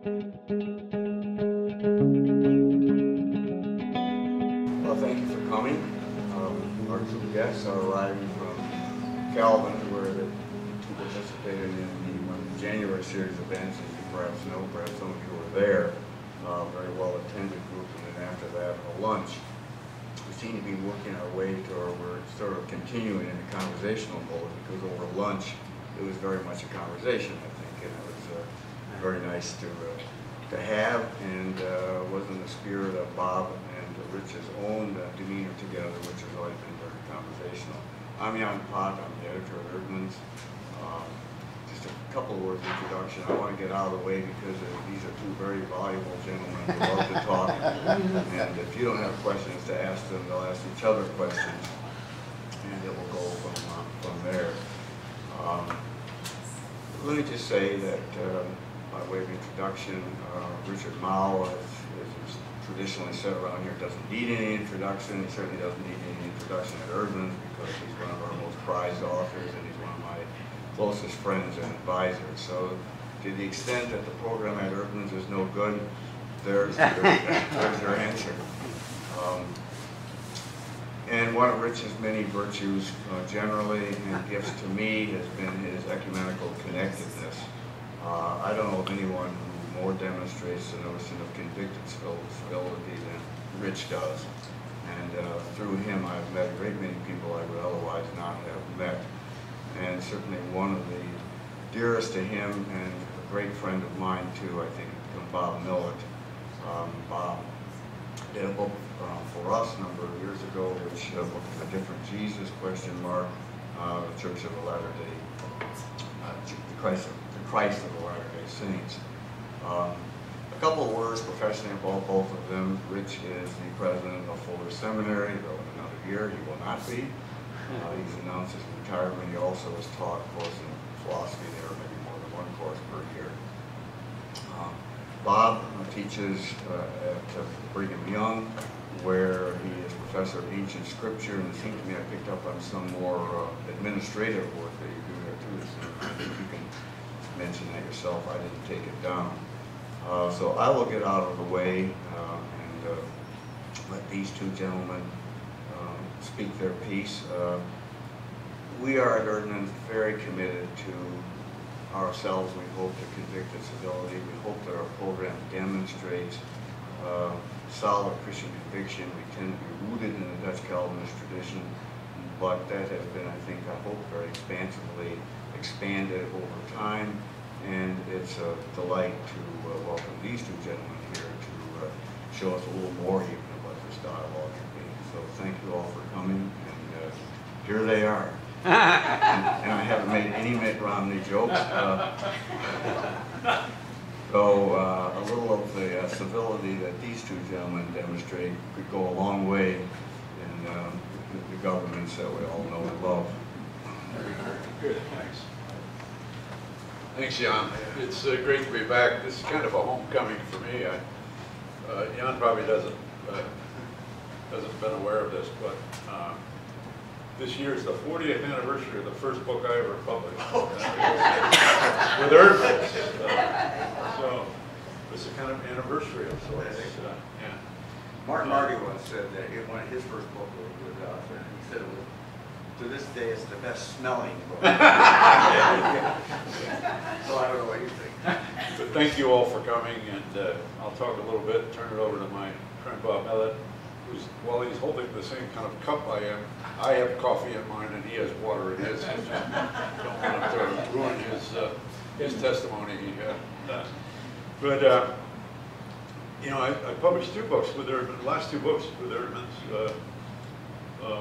Well, thank you for coming. Our two guests are arriving from Calvin, where the two participated in one of the January series events, as you perhaps know, perhaps some of you were there. Very well attended group, and then after that, a lunch. We seem to be working our way to, or we're sort of continuing in a conversational mode, because over lunch, it was very much a conversation, I think, and it was very nice to have, and was in the spirit of Bob and Rich's own demeanor together, which has always been very conversational. I'm Jan Pott, I'm the editor of Eerdmans. A couple of words of introduction. I want to get out of the way because these are two very valuable gentlemen who love to talk. And if you don't have questions to ask them, they'll ask each other questions, and it will go from there. Let me just say that, by way of introduction, Richard Mao, as is traditionally said around here, doesn't need any introduction. He certainly doesn't need any introduction at Eerdmans, because he's one of our most prized authors, and he's one of my closest friends and advisors. So to the extent that the program at Eerdmans is no good, there's your answer. And one of Rich's many virtues generally and gifts to me has been his ecumenical connectedness. I don't know of anyone who more demonstrates the notion of convicted civility than Rich does. And through him I've met a great many people I would otherwise not have met. And certainly one of the dearest to him and a great friend of mine too, I think, Bob Millet. Bob did a book for us a number of years ago, which looked at a different Jesus ? The Church of the Latter-day, the Christ of the Latter-day Saints. A couple of words professionally about both of them. Rich is the president of Fuller Seminary, though in another year he will not be. He's announced his retirement. He also has taught a course in philosophy there, maybe more than one course per year. Bob teaches at Brigham Young, where he is professor of ancient scripture, and it seems to me I picked up on some more administrative work that you do there too. So I think you can mention that yourself. I didn't take it down. So I will get out of the way and let these two gentlemen speak their piece. We are at Eerdmans very committed to ourselves. We hope to convicted civility. We hope that our program demonstrates solid Christian conviction. We tend to be rooted in the Dutch Calvinist tradition, but that has been, I think, I hope, very expansively expanded over time, and it's a delight to welcome these two gentlemen here to show us a little more even about this dialogue. So thank you all for coming, and here they are. and I haven't made any Mitt Romney jokes. So a little of the civility that these two gentlemen demonstrate could go a long way in the governments that we all know and love. Good, thanks. Thanks, Jan. It's great to be back. This is kind of a homecoming for me. Jan probably hasn't been aware of this, but this year is the 40th anniversary of the first book I ever published. With Eerdmans. So it's a kind of anniversary of sorts. Yeah. Martin Marty once said that one of his first books was with us, and he said it was, to this day, it's the best smelling book. Yeah. So I don't know what you think. But thank you all for coming, and I'll talk a little bit, turn it over to my friend Bob Millet. While he's holding the same kind of cup I am, I have coffee in mine and he has water in his. I don't want him to ruin his testimony. But you know, I published two books with Eerdmans, last two books with Eerdmans,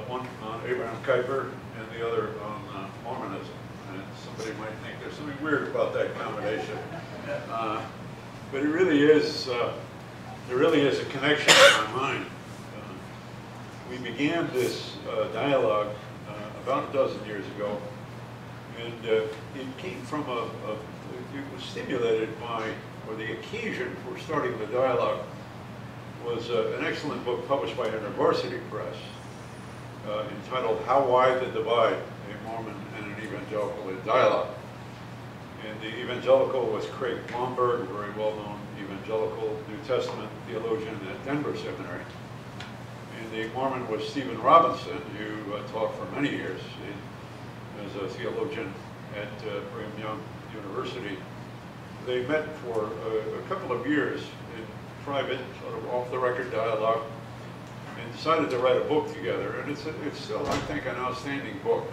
one on Abraham Kuyper and the other on Mormonism. And somebody might think there's something weird about that combination, but it really is. There really is a connection in my mind. We began this dialogue about a dozen years ago, and it came from it was stimulated by, or the occasion for starting the dialogue was an excellent book published by University Press entitled How Wide the Divide, a Mormon and an Evangelical in Dialogue. And the evangelical was Craig Blomberg, a very well-known evangelical New Testament theologian at Denver Seminary. And the Mormon was Stephen Robinson, who taught for many years as a theologian at Brigham Young University. They met for a couple of years in private, sort of off-the-record dialogue, and decided to write a book together. And it's still, I think, an outstanding book,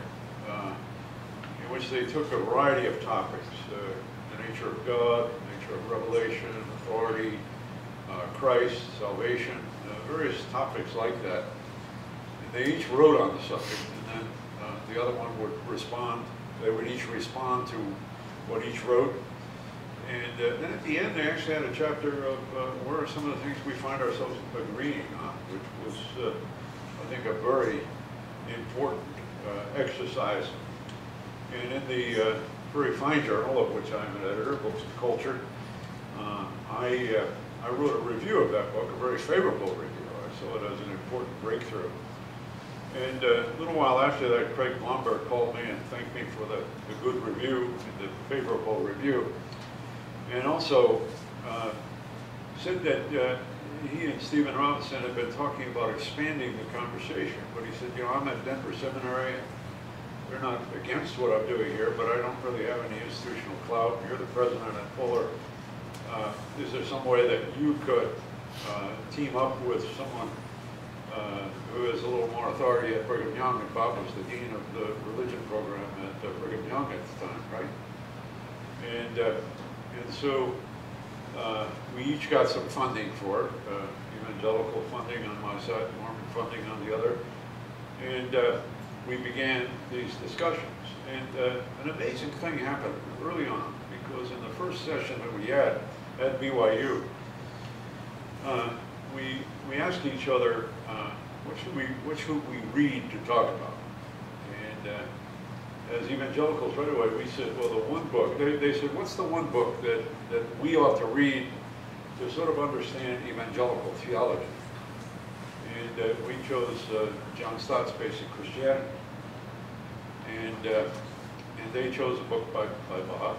in which they took a variety of topics, the nature of God, the nature of revelation, authority, Christ, salvation, various topics like that. And they each wrote on the subject, and then the other one would respond. They would each respond to what each wrote. And then at the end, they actually had a chapter of where are some of the things we find ourselves agreeing on, which was, I think, a very important exercise. And in the very fine journal, of which I'm an editor, Books of Culture, I wrote a review of that book, a very favorable review. I saw it as an important breakthrough. And a little while after that, Craig Blomberg called me and thanked me for the good review, the favorable review. And also said that he and Stephen Robinson had been talking about expanding the conversation. But he said, you know, I'm at Denver Seminary. They're not against what I'm doing here, but I don't really have any institutional clout. You're the president at Fuller. Is there some way that you could team up with someone who has a little more authority at Brigham Young? And Bob was the dean of the religion program at Brigham Young at the time, right? And so we each got some funding for it, evangelical funding on my side, Mormon funding on the other. And we began these discussions. And an amazing thing happened early on, because in the first session that we had at BYU, we asked each other, what should we read to talk about? And as evangelicals right away, we said, well, the one book, they said, what's the one book that we ought to read to sort of understand evangelical theology? And we chose John Stott's Basic Christianity. And they chose a book by Bob.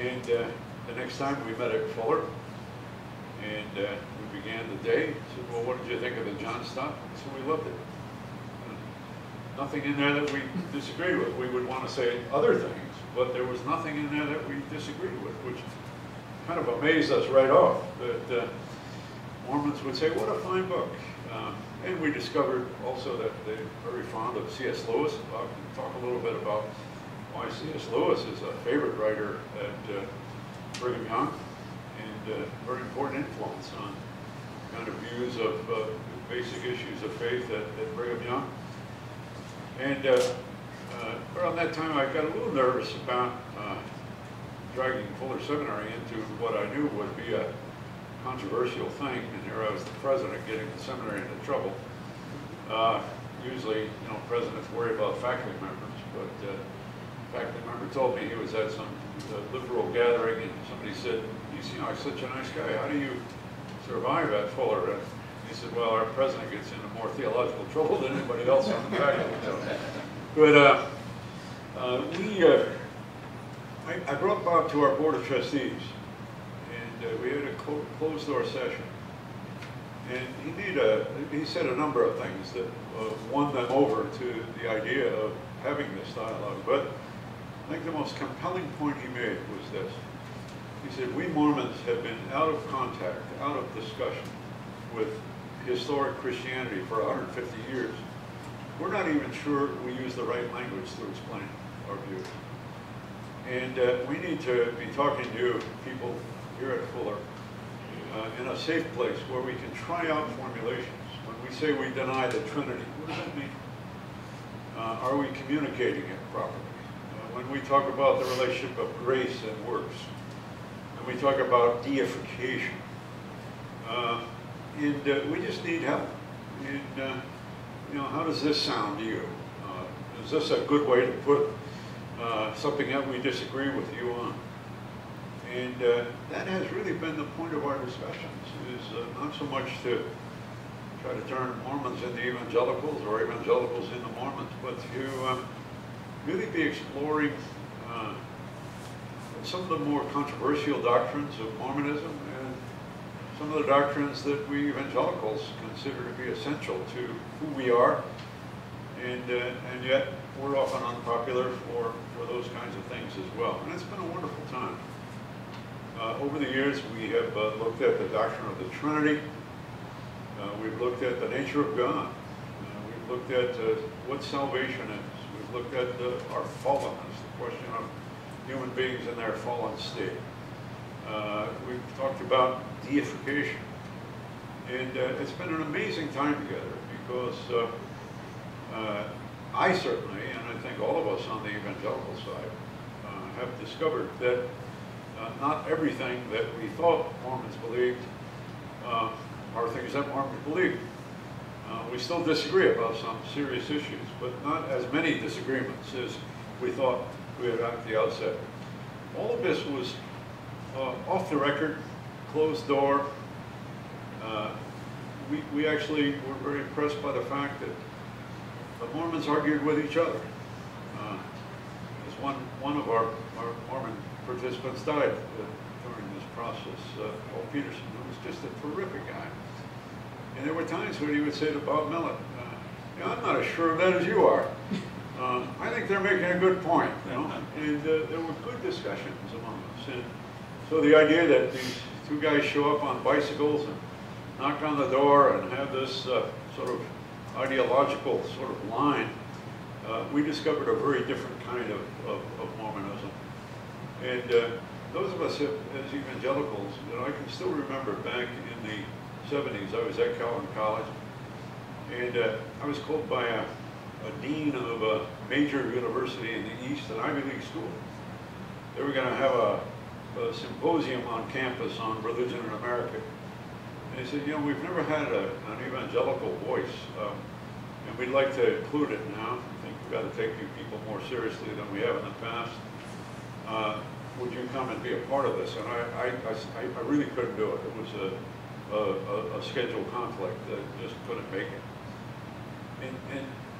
And the next time we met at Fuller, and we began the day, said, well, what did you think of the John Stott? So we loved it. Nothing in there that we disagreed with. We would want to say other things, but there was nothing in there that we disagreed with, which kind of amazed us right off. That Mormons would say, what a fine book. And we discovered also that they're very fond of C.S. Lewis. I'll talk a little bit about why C.S. Lewis is a favorite writer at Brigham Young, and a very important influence on kind of views of basic issues of faith at Brigham Young. And around that time, I got a little nervous about dragging Fuller Seminary into what I knew would be a controversial thing. And here I was the president getting the seminary into trouble. Usually, you know, presidents worry about faculty members, but a faculty member told me he was at some liberal gathering, and somebody said, you seem like such a nice guy. How do you survive at Fuller? And he said, well, our president gets into more theological trouble than anybody else on the faculty. But I brought Bob to our Board of Trustees, and we had a closed-door session. And he said a number of things that won them over to the idea of having this dialogue. But I think the most compelling point he made was this. He said, we Mormons have been out of contact, out of discussion with historic Christianity for 150 years. We're not even sure we use the right language to explain our views. And we need to be talking to people here at Fuller in a safe place where we can try out formulations. When we say we deny the Trinity, what does that mean? Are we communicating it properly? When we talk about the relationship of grace and works, and we talk about deification, we just need help. And, you know, how does this sound to you? Is this a good way to put something that we disagree with you on? And that has really been the point of our discussions, is not so much to try to turn Mormons into evangelicals or evangelicals into Mormons, but to really be exploring some of the more controversial doctrines of Mormonism and some of the doctrines that we evangelicals consider to be essential to who we are, and yet we're often unpopular for those kinds of things as well. And it's been a wonderful time. Over the years, we have looked at the doctrine of the Trinity. We've looked at the nature of God. We've looked at what salvation is. We've looked at our fallenness, the question of human beings in their fallen state. We've talked about deification. And it's been an amazing time together because I certainly, and I think all of us on the evangelical side, have discovered that not everything that we thought Mormons believed are things that Mormons believe. We still disagree about some serious issues, but not as many disagreements as we thought we had at the outset. All of this was off the record, closed door. We actually were very impressed by the fact that the Mormons argued with each other. As one of our Mormon participants died during this process, Paul Peterson, who was just a terrific guy. And there were times when he would say to Bob Millet, you know, I'm not as sure of that as you are. I think they're making a good point, you know. And there were good discussions among us. And so the idea that these two guys show up on bicycles and knock on the door and have this sort of ideological sort of line, we discovered a very different kind of Mormonism. And those of us as evangelicals, you know, I can still remember back in the 70s, I was at Calvin College, and I was called by a dean of a major university in the East, an Ivy League school. They were going to have a symposium on campus on religion in America. And he said, you know, we've never had an evangelical voice, and we'd like to include it now. I think we've got to take you people more seriously than we have in the past. Would you come and be a part of this? And I really couldn't do it. It was a scheduled conflict that just couldn't make it.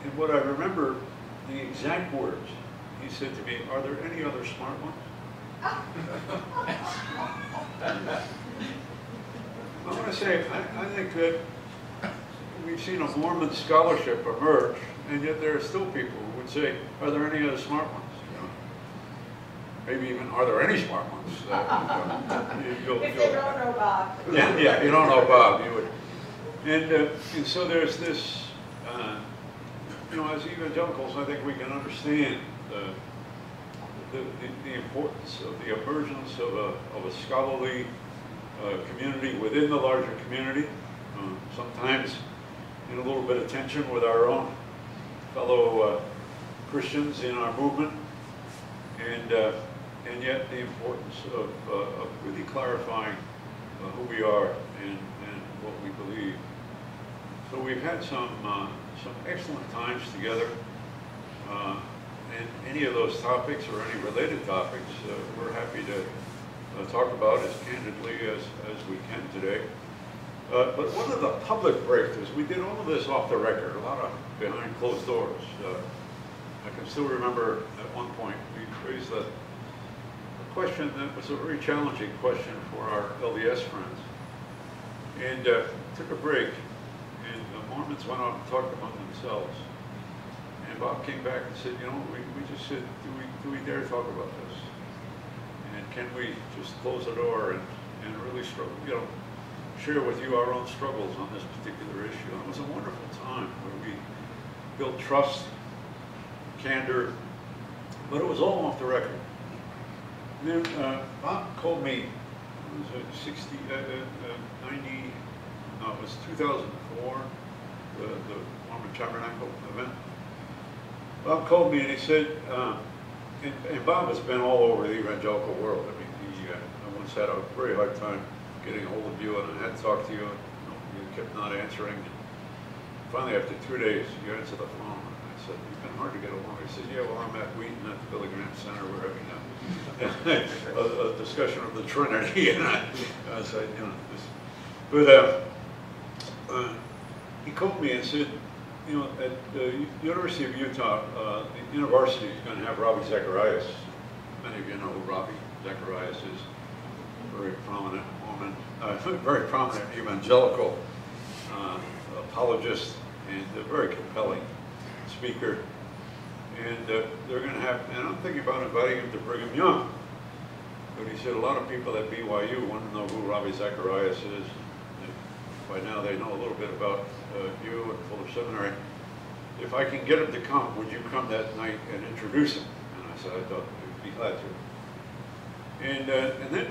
And what I remember, the exact words, he said to me, are there any other smart ones? I want to say, I think that we've seen a Mormon scholarship emerge, and yet there are still people who would say, are there any other smart ones? Maybe even, are there any smart ones? If you don't know Bob. Yeah, you don't know Bob, you would. And so there's this, you know, as evangelicals, I think we can understand the importance of the emergence of a scholarly community within the larger community, sometimes in a little bit of tension with our own fellow Christians in our movement. And yet the importance of really clarifying who we are and what we believe. So we've had some excellent times together, and any of those topics or any related topics we're happy to talk about as candidly as we can today. But one of the public breakthroughs, we did all of this off the record, a lot of behind closed doors. I can still remember at one point we raised a question that was a very challenging question for our LDS friends, and took a break, and the Mormons went out and talked among themselves, and Bob came back and said, you know, we just said, do we dare talk about this? And can we just close the door and really struggle, you know, share with you our own struggles on this particular issue? And it was a wonderful time where we built trust, candor, but it was all off the record. And then Bob called me, it was 2004, the Mormon Tabernacle event. Bob called me and he said, and Bob has been all over the evangelical world. I mean, I once had a very hard time getting a hold of you, and I had talked to you, and you kept not answering. And finally, after 2 days, you answered the phone. Said, you've been hard to get along. He said, yeah, well, I'm at Wheaton at the Billy Graham Center. We're having a discussion of the Trinity. And I said, you know, this. But he called me and said, you know, at the University of Utah, the university is going to have Ravi Zacharias. Many of you know who Ravi Zacharias is a very prominent woman, very prominent evangelical apologist and a very compelling speaker. And they're going to have, and I'm thinking about inviting him to Brigham Young. But he said a lot of people at BYU want to know who Ravi Zacharias is. And by now they know a little bit about you and Fuller Seminary. If I can get him to come, would you come that night and introduce him? And I said, I thought he'd be glad to. And then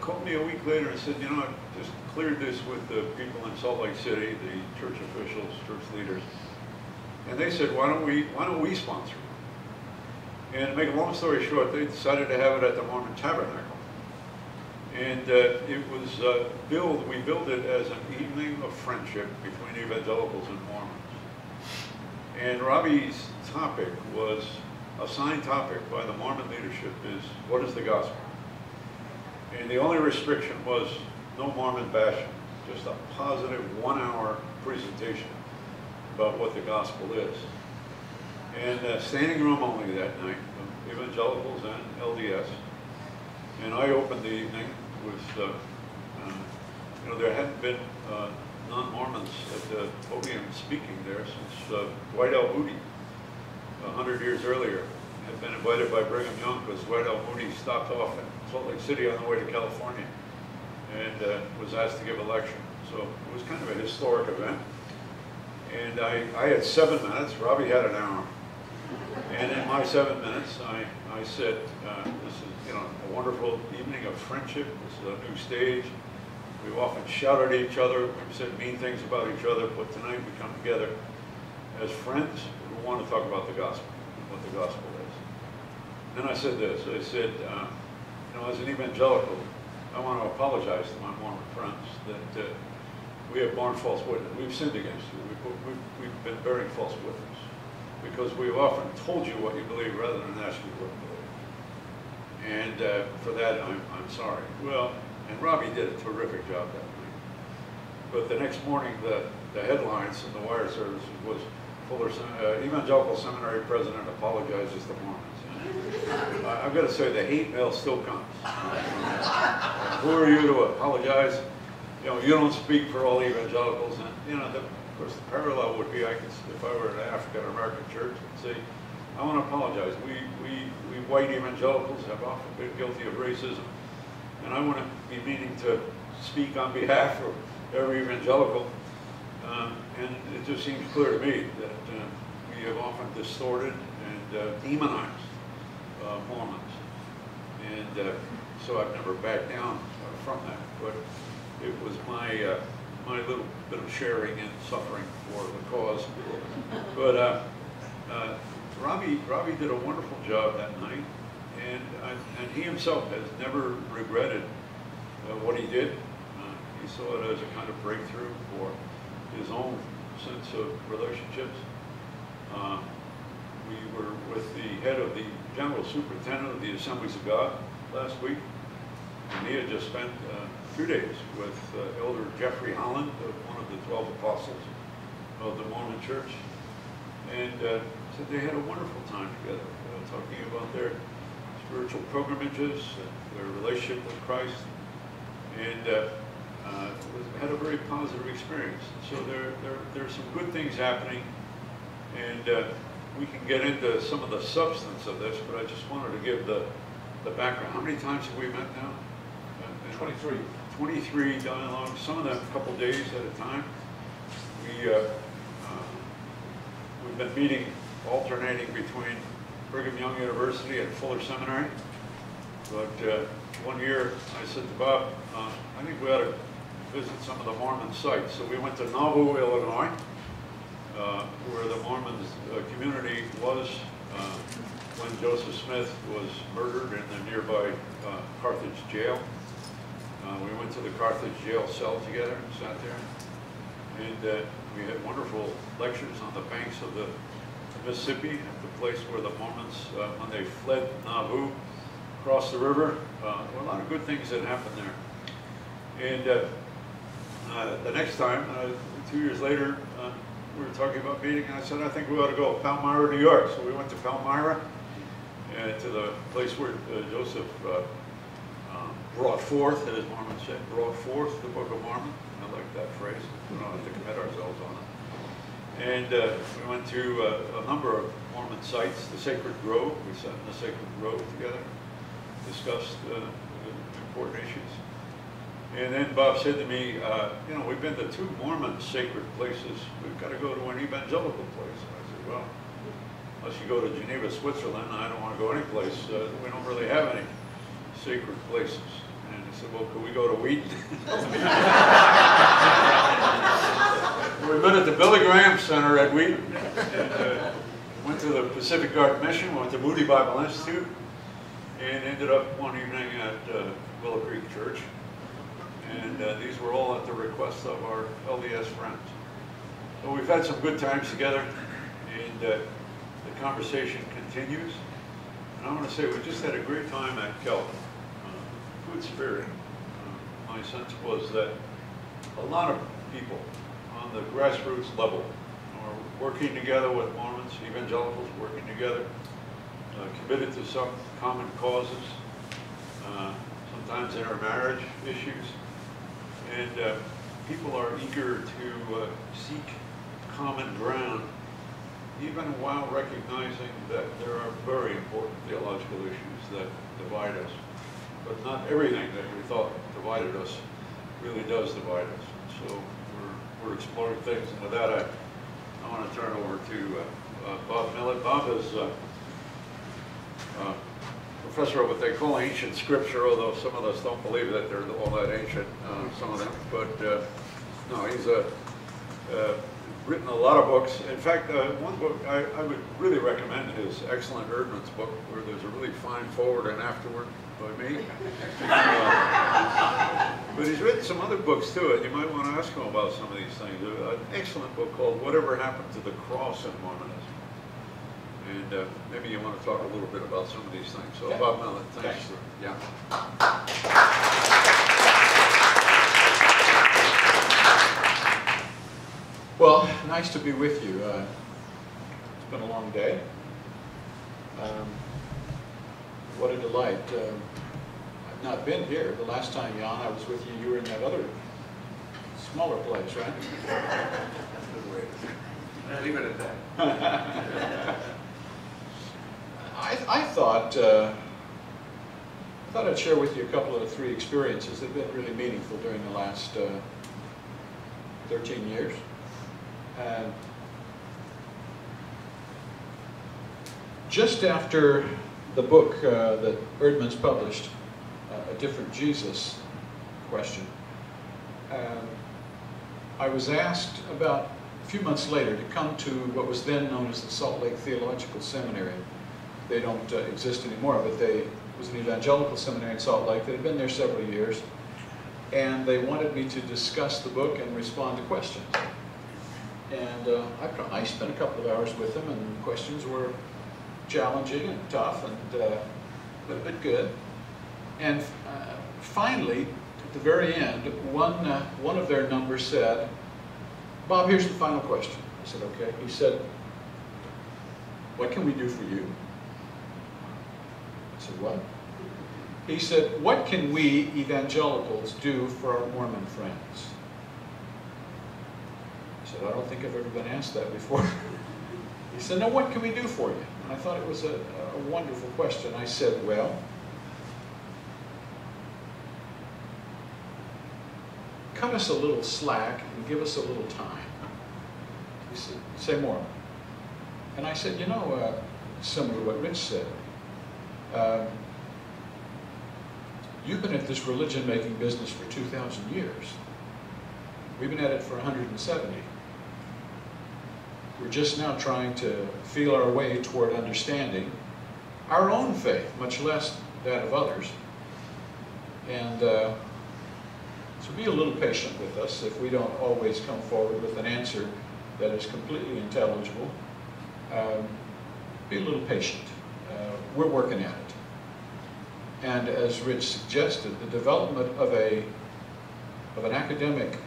called me a week later and said, you know, I just cleared this with the people in Salt Lake City, the church officials, church leaders. And they said, why don't we sponsor it? And to make a long story short, they decided to have it at the Mormon Tabernacle. And it was we billed it as an evening of friendship between evangelicals and Mormons. And Robbie's topic was, assigned topic by the Mormon leadership is, what is the gospel? And the only restriction was no Mormon bashing, just a positive 1 hour presentation about what the gospel is. And standing room only that night, evangelicals and LDS. And I opened the evening with, you know, there hadn't been non-Mormons at the podium speaking there since Dwight L. Moody, 100 years earlier, had been invited by Brigham Young because Dwight L. Moody stopped off in Salt Lake City on the way to California and was asked to give a lecture. So it was kind of a historic event. And I had 7 minutes, Robbie had an hour. And in my 7 minutes, I said, this is, you know, a wonderful evening of friendship. This is a new stage. We've often shouted at each other, we've said mean things about each other, but tonight we come together as friends who want to talk about the gospel, what the gospel is. Then I said this, I said, you know, as an evangelical, I want to apologize to my Mormon friends that we have borne false witness. We've sinned against you. We've been bearing false witness because we've often told you what you believe rather than asked you what you believe. And for that, I'm sorry. Well, and Robbie did a terrific job that week. But the next morning, the headlines in the wire services was Fuller Evangelical Seminary President apologizes to Mormons. I've got to say, the hate mail still comes. Who are you to apologize? You know, you don't speak for all evangelicals, and you know, of course, the parallel would be, I could, if I were an African American church, I'd say, I want to apologize. We white evangelicals have often been guilty of racism, and I want to be meaning to speak on behalf of every evangelical. And it just seems clear to me that we have often distorted and demonized Mormons, and so I've never backed down from that, but. It was my my little bit of sharing and suffering for the cause, but Robbie did a wonderful job that night, and he himself has never regretted what he did. He saw it as a kind of breakthrough for his own sense of relationships. We were with the head of the general superintendent of the Assemblies of God last week, and he had just spent 2 days with Elder Jeffrey Holland, one of the 12 Apostles of the Mormon Church, and said they had a wonderful time together, talking about their spiritual pilgrimages, their relationship with Christ, and had a very positive experience. So there's some good things happening, and we can get into some of the substance of this, but I just wanted to give the background. How many times have we met now? 23 dialogues, some of them a couple days at a time. We've been meeting, alternating between Brigham Young University and Fuller Seminary. But 1 year I said to Bob, I think we ought to visit some of the Mormon sites. So we went to Nauvoo, Illinois, where the Mormon community was when Joseph Smith was murdered in the nearby Carthage jail. We went to the Carthage jail cell together and sat there. And we had wonderful lectures on the banks of the Mississippi, at the place where the Mormons, when they fled Nauvoo, crossed the river. There were a lot of good things that happened there. And the next time, 2 years later, we were talking about meeting, and I said, I think we ought to go to Palmyra, New York. So we went to Palmyra, to the place where Joseph brought forth, and as Mormons said, brought forth the Book of Mormon. I like that phrase. We don't have to commit ourselves on it. And we went through a number of Mormon sites. The Sacred Grove, we sat in the Sacred Grove together, discussed important issues. And then Bob said to me, you know, we've been to two Mormon sacred places. We've got to go to an evangelical place. And I said, well, unless you go to Geneva, Switzerland, I don't want to go any place. We don't really have any sacred places. And he said, well, could we go to Wheaton? We've been at the Billy Graham Center at Wheaton. And, went to the Pacific Art Mission, went to Moody Bible Institute, and ended up one evening at Willow Creek Church. And these were all at the request of our LDS friends. So we've had some good times together, and the conversation continues. And I want to say we just had a great time at Calvin. Good spirit. My sense was that a lot of people on the grassroots level are working together with Mormons, evangelicals working together, committed to some common causes, sometimes intermarriage issues. And people are eager to seek common ground, even while recognizing that there are very important theological issues that divide us. But not everything that we thought divided us really does divide us. So we're exploring things. And with that, I want to turn over to Bob Millet. Bob is professor of what they call ancient scripture, although some of us don't believe that they're all that ancient, some of them. But no, he's written a lot of books. In fact, one book I would really recommend is excellent Eerdmans book, where there's a really fine forward and afterward by me. But he's written some other books too, and you might want to ask him about some of these things. An excellent book called Whatever Happened to the Cross in Mormonism. And maybe you want to talk a little bit about some of these things. So, okay. Bob Millet, thanks. For, yeah. Well, nice to be with you. It's been a long day. What a delight. I've not been here. The last time, Jan, I was with you, you were in that other smaller place, right? I'll leave it at that. I thought I'd share with you a couple of the three experiences that have been really meaningful during the last 13 years. Just after the book that Eerdmans published, A Different Jesus Question, I was asked about a few months later to come to what was then known as the Salt Lake Theological Seminary. They don't exist anymore, but it was an evangelical seminary in Salt Lake that had been there several years, and they wanted me to discuss the book and respond to questions. And I spent a couple of hours with them, and the questions were challenging and tough and but good. And finally, at the very end, one of their numbers said, "Bob, here's the final question." I said, "Okay." He said, "What can we do for you?" I said, "What?" He said, "What can we evangelicals do for our Mormon friends?" I said, "I don't think I've ever been asked that before." He said, "No, what can we do for you?" And I thought it was a wonderful question. I said, "Well, cut us a little slack and give us a little time." He said, "Say more." And I said, "You know, similar to what Rich said, you've been at this religion-making business for 2,000 years. We've been at it for 170. We're just now trying to feel our way toward understanding our own faith, much less that of others. And so be a little patient with us if we don't always come forward with an answer that is completely intelligible. Be a little patient. We're working at it." And as Rich suggested, the development of an academic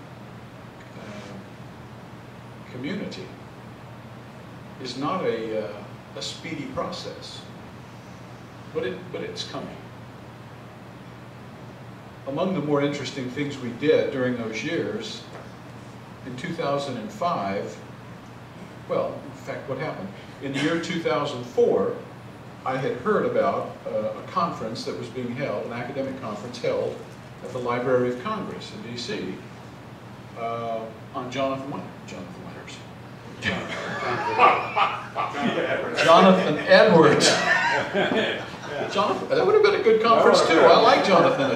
community is not a speedy process, but it's coming. among the more interesting things we did during those years, in 2005, well, in fact, what happened? In the year 2004, I had heard about a conference that was being held, an academic conference held at the Library of Congress in D.C. on Jonathan Edwards. Jonathan, that would have been a good conference too. I like Jonathan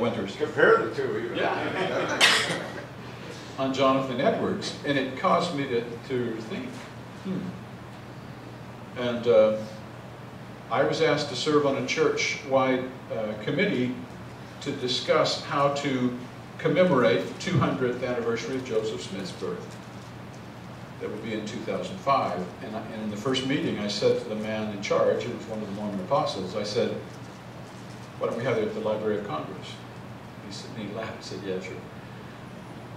Winters. Compare the two, even. Yeah. On Jonathan Edwards, and it caused me to think. And I was asked to serve on a church-wide committee to discuss how to commemorate the 200th anniversary of Joseph Smith's birth. That would be in 2005. And in the first meeting, I said to the man in charge, who was one of the Mormon apostles, I said, "Why don't we have it at the Library of Congress?" He laughed and said, "Yeah, sure."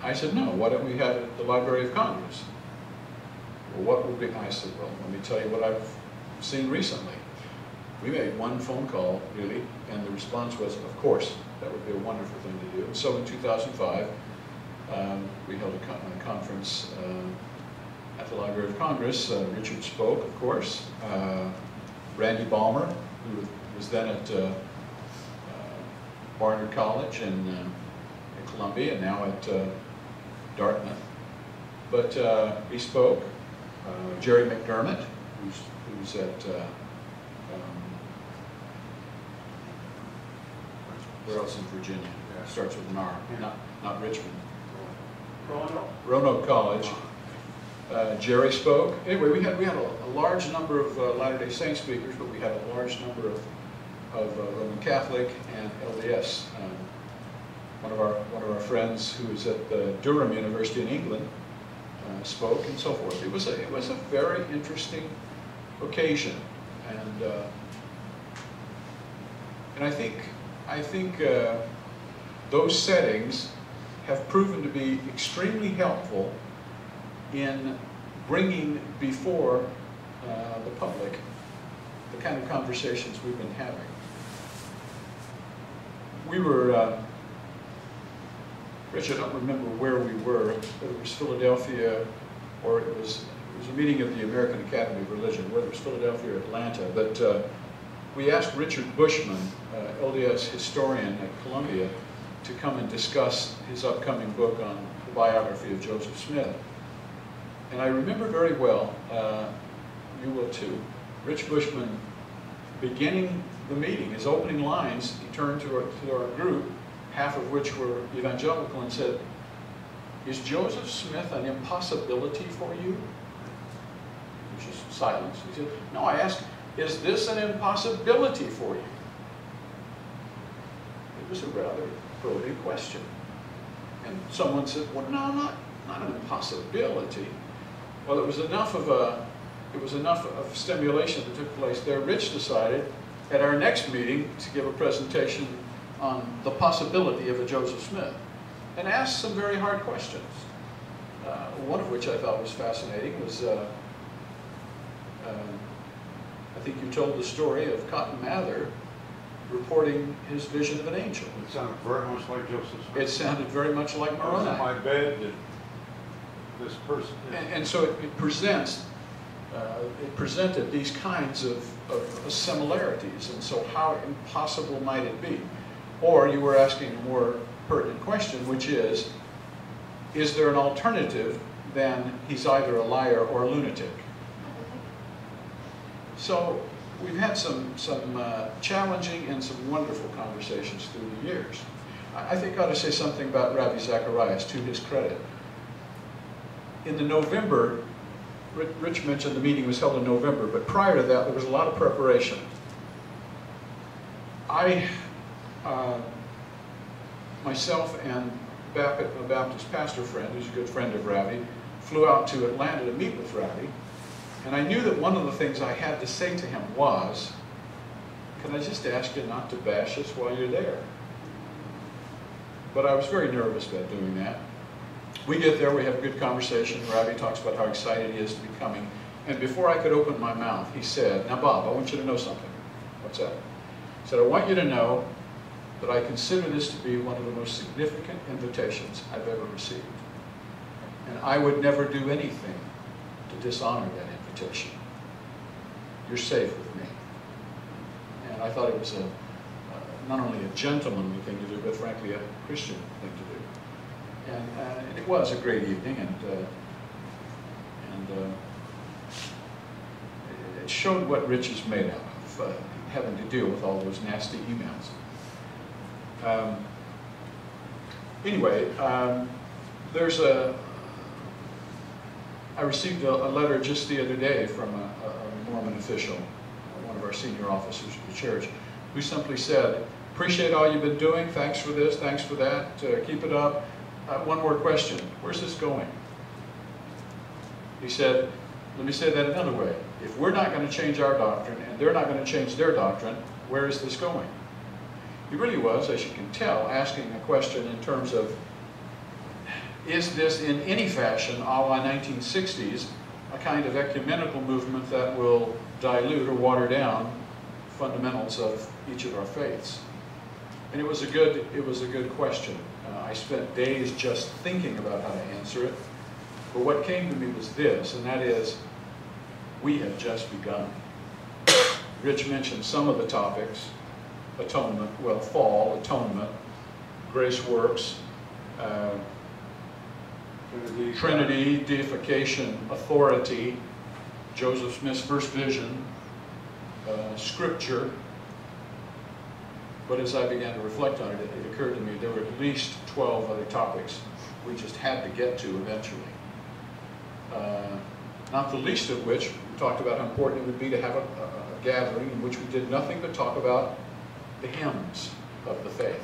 I said, "No, why don't we have it at the Library of Congress?" "Well, what would be?" I said, "Well, let me tell you what I've seen recently." We made one phone call, really, and the response was, "Of course, that would be a wonderful thing to do." And so in 2005, we held a conference at the Library of Congress. Richard spoke, of course. Randy Balmer, who was then at Barnard College in Columbia, and now at Dartmouth. But he spoke. Jerry McDermott, who's at where else in Virginia? Yeah. Starts with an R. Yeah. Not Richmond. Roanoke College. Jerry spoke. Anyway, we had a large number of Latter-day Saint speakers, but we had a large number of Roman Catholic and LDS. One of our friends who was at the Durham University in England spoke, and so forth. It was a very interesting occasion, and I think those settings have proven to be extremely helpful in bringing before the public the kind of conversations we've been having. We were, Rich, I don't remember where we were, whether it was Philadelphia or it was a meeting of the American Academy of Religion, whether it was Philadelphia or Atlanta, but we asked Richard Bushman, LDS historian at Columbia, to come and discuss his upcoming book on the biography of Joseph Smith. And I remember very well, you will too, Rich Bushman beginning the meeting, his opening lines, he turned to our group, half of which were evangelical, and said, "Is Joseph Smith an impossibility for you?" Which is silence. He said, "No, I asked, is this an impossibility for you?" It was a rather probing question. And someone said, "Well, no, not an impossibility." Well, it was enough of stimulation that took place there. Rich decided at our next meeting to give a presentation on the possibility of a Joseph Smith, and asked some very hard questions. One of which I thought was fascinating was, I think you told the story of Cotton Mather reporting his vision of an angel. It sounded very much like Joseph Smith. It sounded very much like Moroni. I was in my bed, and this person. And so it presented these kinds of similarities, and so how impossible might it be? Or you were asking a more pertinent question, which is there an alternative than he's either a liar or a lunatic? So we've had some challenging and some wonderful conversations through the years. I think I ought to say something about Ravi Zacharias, to his credit. In the November, Rich mentioned the meeting was held in November, but prior to that, there was a lot of preparation. I, myself and a Baptist pastor friend, who's a good friend of Ravi, flew out to Atlanta to meet with Ravi. And I knew that one of the things I had to say to him was, "Can I just ask you not to bash us while you're there?" But I was very nervous about doing that. We get there, we have a good conversation. Ravi talks about how excited he is to be coming. And before I could open my mouth, he said, "Now, Bob, I want you to know something." "What's that?" He said, "I want you to know but I consider this to be one of the most significant invitations I've ever received. And I would never do anything to dishonor that invitation. You're safe with me. And I thought it was not only a gentlemanly thing to do, but frankly a Christian thing to do. And it was a great evening, and it showed what Rich is made out of, having to deal with all those nasty emails. There's a, I received a letter just the other day from a Mormon official, one of our senior officers of the church, who simply said, appreciate all you've been doing, thanks for this, thanks for that, keep it up. One more question, where's this going? He said, let me say that another way. If we're not going to change our doctrine and they're not going to change their doctrine, where is this going? He really was, as you can tell, asking a question in terms of, is this in any fashion, a la 1960s, a kind of ecumenical movement that will dilute or water down fundamentals of each of our faiths? And it was a good question. I spent days just thinking about how to answer it. But what came to me was this, and that is, we have just begun. Rich mentioned some of the topics: atonement, well, fall, atonement, grace works, Trinity, deification, authority, Joseph Smith's first vision, scripture. But as I began to reflect on it, it occurred to me there were at least 12 other topics we just had to get to eventually. Not the least of which, we talked about how important it would be to have a gathering in which we did nothing but talk about the hymns of the faith.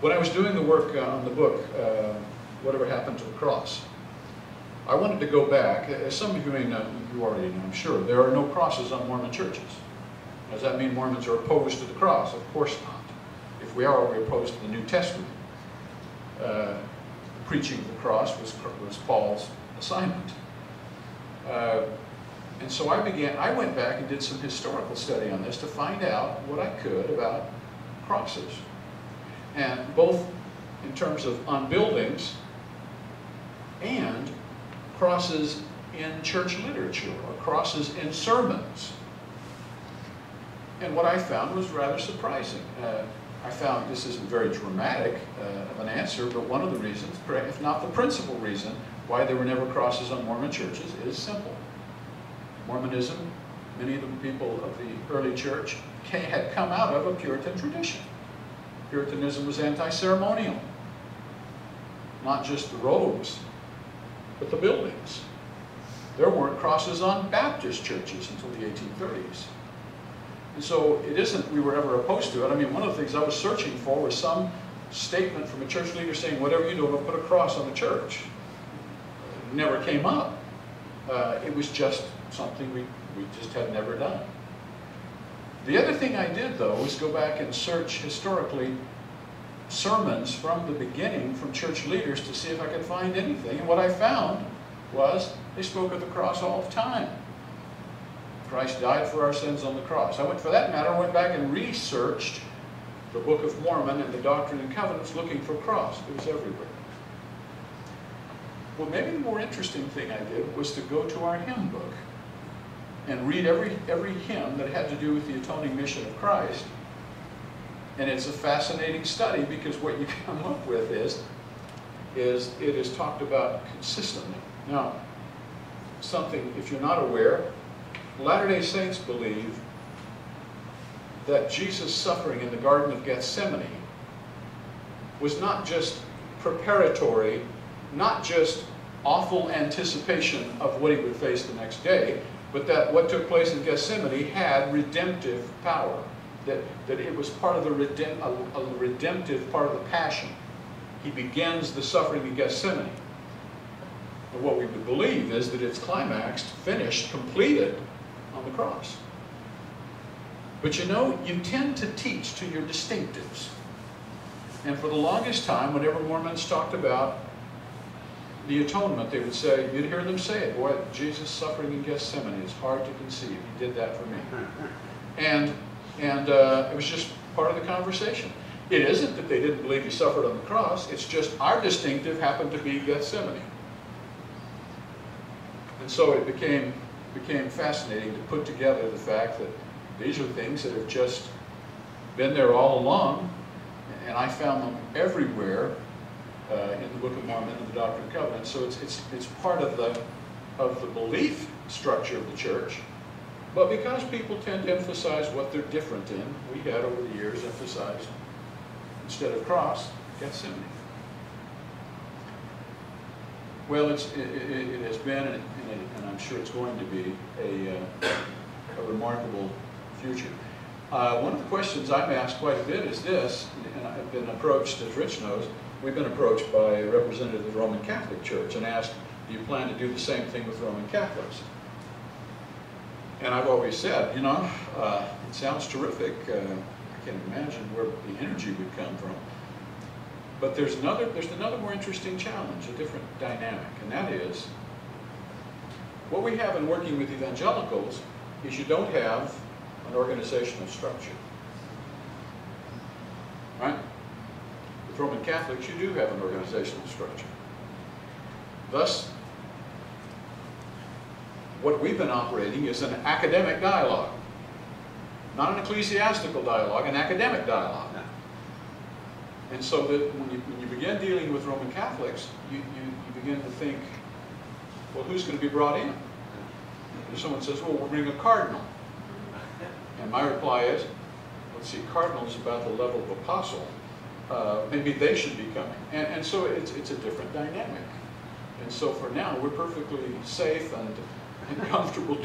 When I was doing the work on the book, Whatever Happened to the Cross, I wanted to go back. As some of you may know, you already know, I'm sure, there are no crosses on Mormon churches. Does that mean Mormons are opposed to the cross? Of course not. If we are, we're opposed to the New Testament. Preaching the cross was Paul's assignment. And so I went back and did some historical study on this to find out what I could about crosses. And both in terms of on buildings and crosses in church literature or crosses in sermons. And what I found was rather surprising. I found, this isn't very dramatic of an answer, but one of the reasons, if not the principal reason, why there were never crosses on Mormon churches is simple. Mormonism, many of the people of the early church had come out of a Puritan tradition. Puritanism was anti-ceremonial. Not just the robes, but the buildings. There weren't crosses on Baptist churches until the 1830s. And so it isn't we were ever opposed to it. I mean, one of the things I was searching for was some statement from a church leader saying, whatever you do, don't put a cross on the church. It never came up. It was just something we just had never done. The other thing I did, though, was go back and search historically sermons from the beginning from church leaders to see if I could find anything. And what I found was they spoke of the cross all the time. Christ died for our sins on the cross. I went, for that matter, went back and researched the Book of Mormon and the Doctrine and Covenants looking for cross. It was everywhere. Well, maybe the more interesting thing I did was to go to our hymn book and read every hymn that had to do with the atoning mission of Christ. And it's a fascinating study because what you come up with is it is talked about consistently. Now, something, if you're not aware, Latter-day Saints believe that Jesus' suffering in the Garden of Gethsemane was not just preparatory, not just awful anticipation of what he would face the next day, but that what took place in Gethsemane had redemptive power, that it was part of the redemptive part of the passion. He begins the suffering in Gethsemane. But what we would believe is that it's climaxed, finished, completed on the cross. But you know, you tend to teach to your distinctives. And for the longest time, whenever Mormons talked about the atonement, they would say, you'd hear them say it, boy, Jesus suffering in Gethsemane is hard to conceive. He did that for me. And it was just part of the conversation. It isn't that they didn't believe he suffered on the cross, it's just our distinctive happened to be Gethsemane. And so it became fascinating to put together the fact that these are things that have just been there all along, and I found them everywhere in the Book of Mormon and the Doctrine and Covenants. So it's part of the belief structure of the church. But because people tend to emphasize what they're different in, we had over the years emphasized, instead of cross, Gethsemane. Well, it has been, and I'm sure it's going to be, a remarkable future. One of the questions I'm asked quite a bit is this, and I've been approached, as Rich knows, we've been approached by a representative of the Roman Catholic Church and asked, do you plan to do the same thing with Roman Catholics? And I've always said, you know, it sounds terrific. I can imagine where the energy would come from. But there's another more interesting challenge, a different dynamic, and that is what we have in working with evangelicals is you don't have an organizational structure. Right? With Roman Catholics, you do have an organizational structure. Thus, what we've been operating is an academic dialogue. Not an ecclesiastical dialogue, an academic dialogue. And so that when you begin dealing with Roman Catholics, you begin to think, well, who's going to be brought in? If someone says, well, we'll bring a cardinal. And my reply is, let's see, cardinal is about the level of apostle. Maybe they should be coming. And so it's a different dynamic. And so for now, we're perfectly safe and comfortable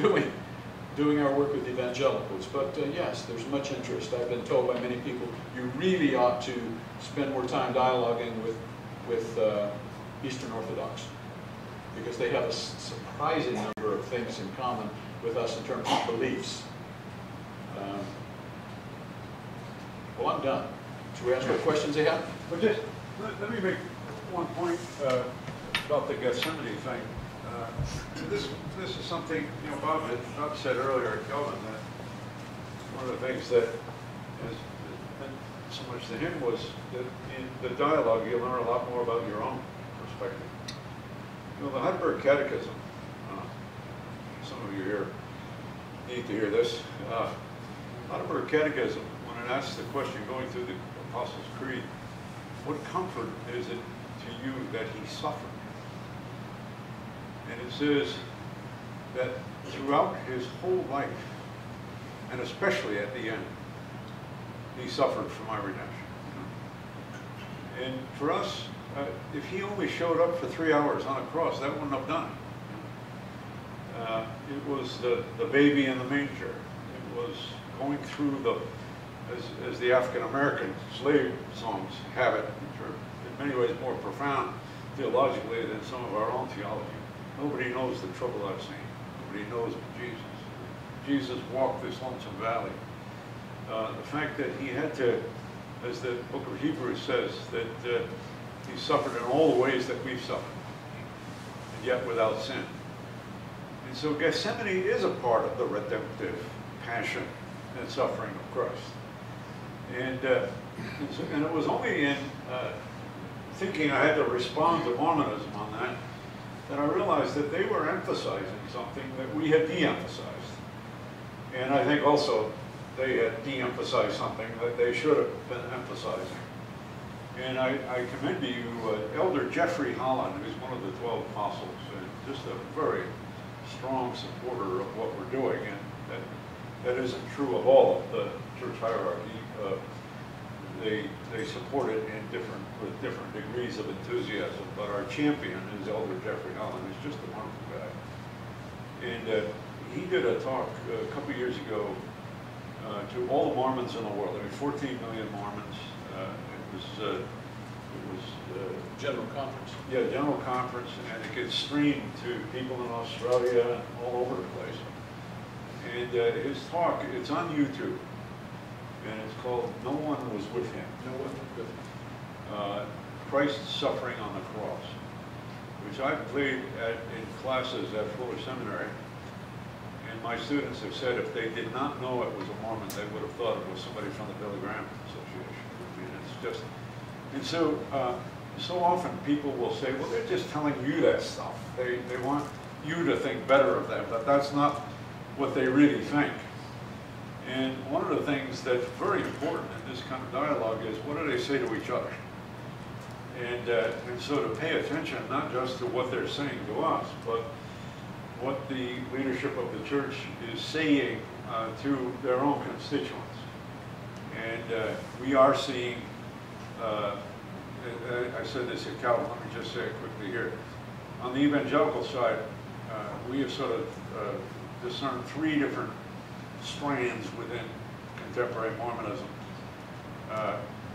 doing our work with evangelicals. But yes, there's much interest. I've been told by many people, you really ought to spend more time dialoguing with Eastern Orthodox, because they have a surprising number of things in common with us in terms of beliefs. Well, I'm done. Should we ask what questions they have? Well, just let me make one point about the Gethsemane thing. This is something, you know, Bob said earlier, Calvin, that one of the things that has been so much to him was that in the dialogue you learn a lot more about your own perspective. You know, the Heidelberg Catechism, some of you here need to hear this. Heidelberg Catechism, when it asks the question going through the Apostles' Creed, what comfort is it to you that he suffered? And it says that throughout his whole life, and especially at the end, he suffered for my redemption. And for us, if he only showed up for 3 hours on a cross, that wouldn't have done it. It was the baby in the manger. It was going through as the African-American slave songs have it, which are in many ways more profound theologically than some of our own theology. Nobody knows the trouble I've seen. Nobody knows but Jesus. Jesus walked this lonesome valley. The fact that he had to, as the book of Hebrews says, that he suffered in all the ways that we've suffered, and yet without sin. And so Gethsemane is a part of the redemptive passion and suffering of Christ. And it was only in thinking I had to respond to Mormonism on that, and I realized that they were emphasizing something that we had de-emphasized. And I think also they had de-emphasized something that they should have been emphasizing. And I commend to you Elder Jeffrey Holland, who's one of the 12 Apostles, and just a very strong supporter of what we're doing. And that isn't true of all of the church hierarchy. They support it in with different degrees of enthusiasm, but our champion is Elder Jeffrey Holland, who's just a wonderful guy. And he did a talk a couple years ago to all the Mormons in the world. I mean, 14 million Mormons. It was General Conference. Yeah, General Conference, and it gets streamed to people in Australia and all over the place. And his talk, it's on YouTube. And it's called No One Was With Him. No One Was With Him. Christ's Suffering on the Cross, which I played in classes at Fuller Seminary. And And my students have said if they did not know it was a Mormon, they would have thought it was somebody from the Billy Graham Association. I mean, it's just, and so, so often people will say, well, they're just telling you that stuff. They want you to think better of them, but that's not what they really think. And one of the things that's very important in this kind of dialogue is what do they say to each other? And so to pay attention not just to what they're saying to us, but what the leadership of the church is saying to their own constituents. And we are seeing, I said this at Calvin, let me just say it quickly here. On the evangelical side, we have sort of discerned three different strands within contemporary Mormonism.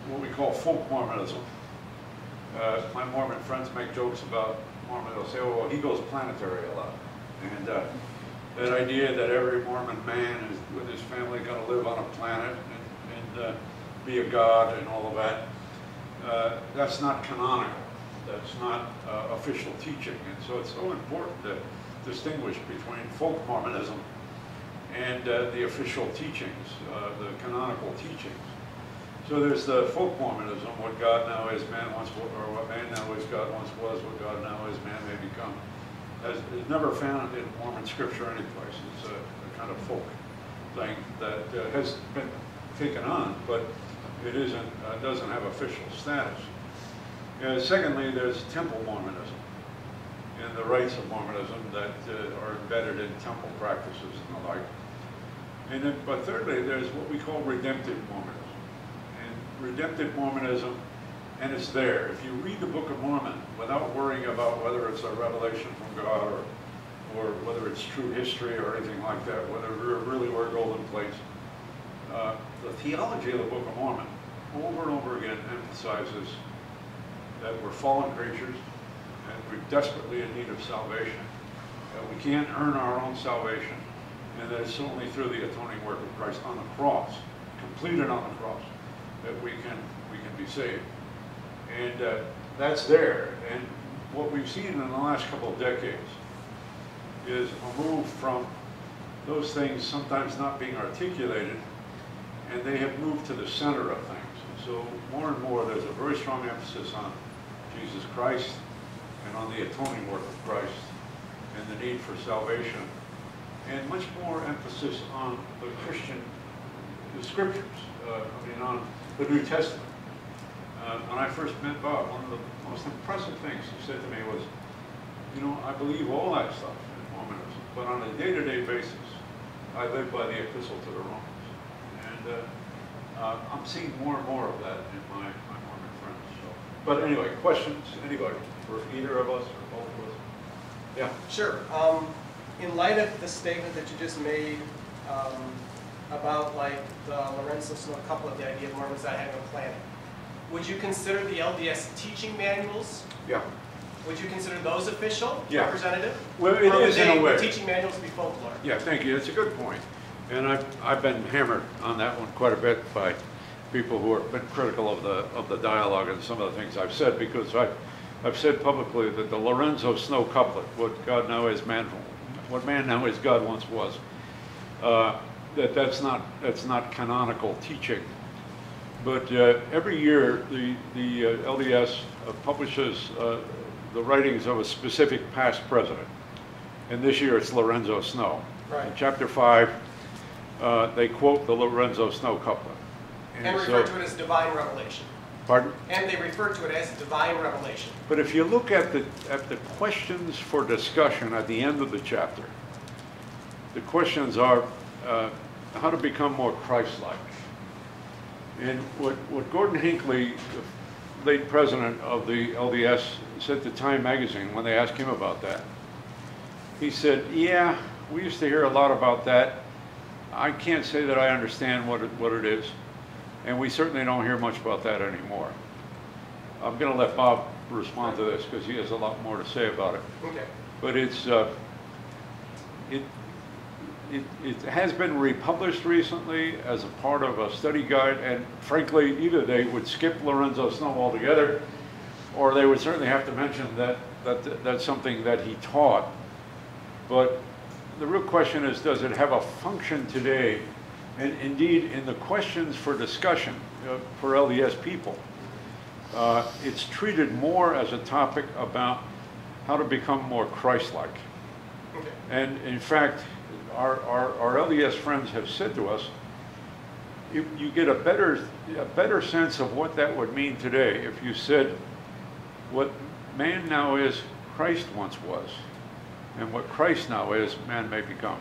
What we call folk Mormonism. My Mormon friends make jokes about Mormon. They'll say, oh, well, he goes planetary a lot. And that idea that every Mormon man is, with his family, going to live on a planet and be a god and all of that, that's not canonical. That's not official teaching. And so it's so important to distinguish between folk Mormonism and the official teachings, the canonical teachings. So there's the folk Mormonism, what God now is, man once was, or what man now is, God once was, what God now is, man may become. It's never found in Mormon scripture anyplace. It's a kind of folk thing that has been taken on, but it isn't, doesn't have official status. Secondly, there's temple Mormonism and the rites of Mormonism that are embedded in temple practices and the like. And then, but thirdly, there's what we call redemptive Mormonism. And redemptive Mormonism, and it's there. If you read the Book of Mormon without worrying about whether it's a revelation from God or whether it's true history or anything like that, whether it really were golden plates, the theology of the Book of Mormon over and over again emphasizes that we're fallen creatures, and we're desperately in need of salvation, that we can't earn our own salvation, and that it's only through the atoning work of Christ on the cross, completed on the cross, that we can be saved. And that's there. And what we've seen in the last couple of decades is a move from those things sometimes not being articulated, and they have moved to the center of things. So more and more, there's a very strong emphasis on Jesus Christ and on the atoning work of Christ and the need for salvation, and much more emphasis on the Christian scriptures, on the New Testament. When I first met Bob, one of the most impressive things he said to me was, you know, I believe all that stuff in Mormonism, but on a day-to-day basis, I live by the Epistle to the Romans. And I'm seeing more and more of that in my Mormon friends. So. But anyway, questions? Anybody? For either of us or both of us? Yeah. Sure. In light of the statement that you just made about like the Lorenzo Snow couple of the idea of Mormons not having a planet, would you consider the LDS teaching manuals? Yeah. Would you consider those official? Yeah. Representative? Well, it is in a way. Would teaching manuals be folklore? Yeah, thank you. That's a good point. And I've been hammered on that one quite a bit by people who have been critical of the dialogue and some of the things I've said, because I've said publicly that the Lorenzo Snow couplet, what God now is, man, what man now is, God once was, that's not canonical teaching. But every year the LDS publishes the writings of a specific past president, and this year it's Lorenzo Snow. Right. In chapter 5. They quote the Lorenzo Snow couplet. And refer to it as divine revelation. Pardon? And they refer to it as divine revelation. But if you look at the questions for discussion at the end of the chapter, the questions are how to become more Christ-like. And what Gordon Hinckley, the late president of the LDS, said to Time magazine when they asked him about that, he said, yeah, we used to hear a lot about that. I can't say that I understand what it is, and we certainly don't hear much about that anymore. I'm going to let Bob respond to this because he has a lot more to say about it. Okay. But it's it has been republished recently as a part of a study guide, and frankly, either they would skip Lorenzo Snow altogether, or they would certainly have to mention that that's something that he taught, but. the real question is, does it have a function today? And indeed, in the questions for discussion for LDS people, it's treated more as a topic about how to become more Christ-like. And in fact, our LDS friends have said to us, you get a better sense of what that would mean today if you said what man now is, Christ once was, and what Christ now is, man may become.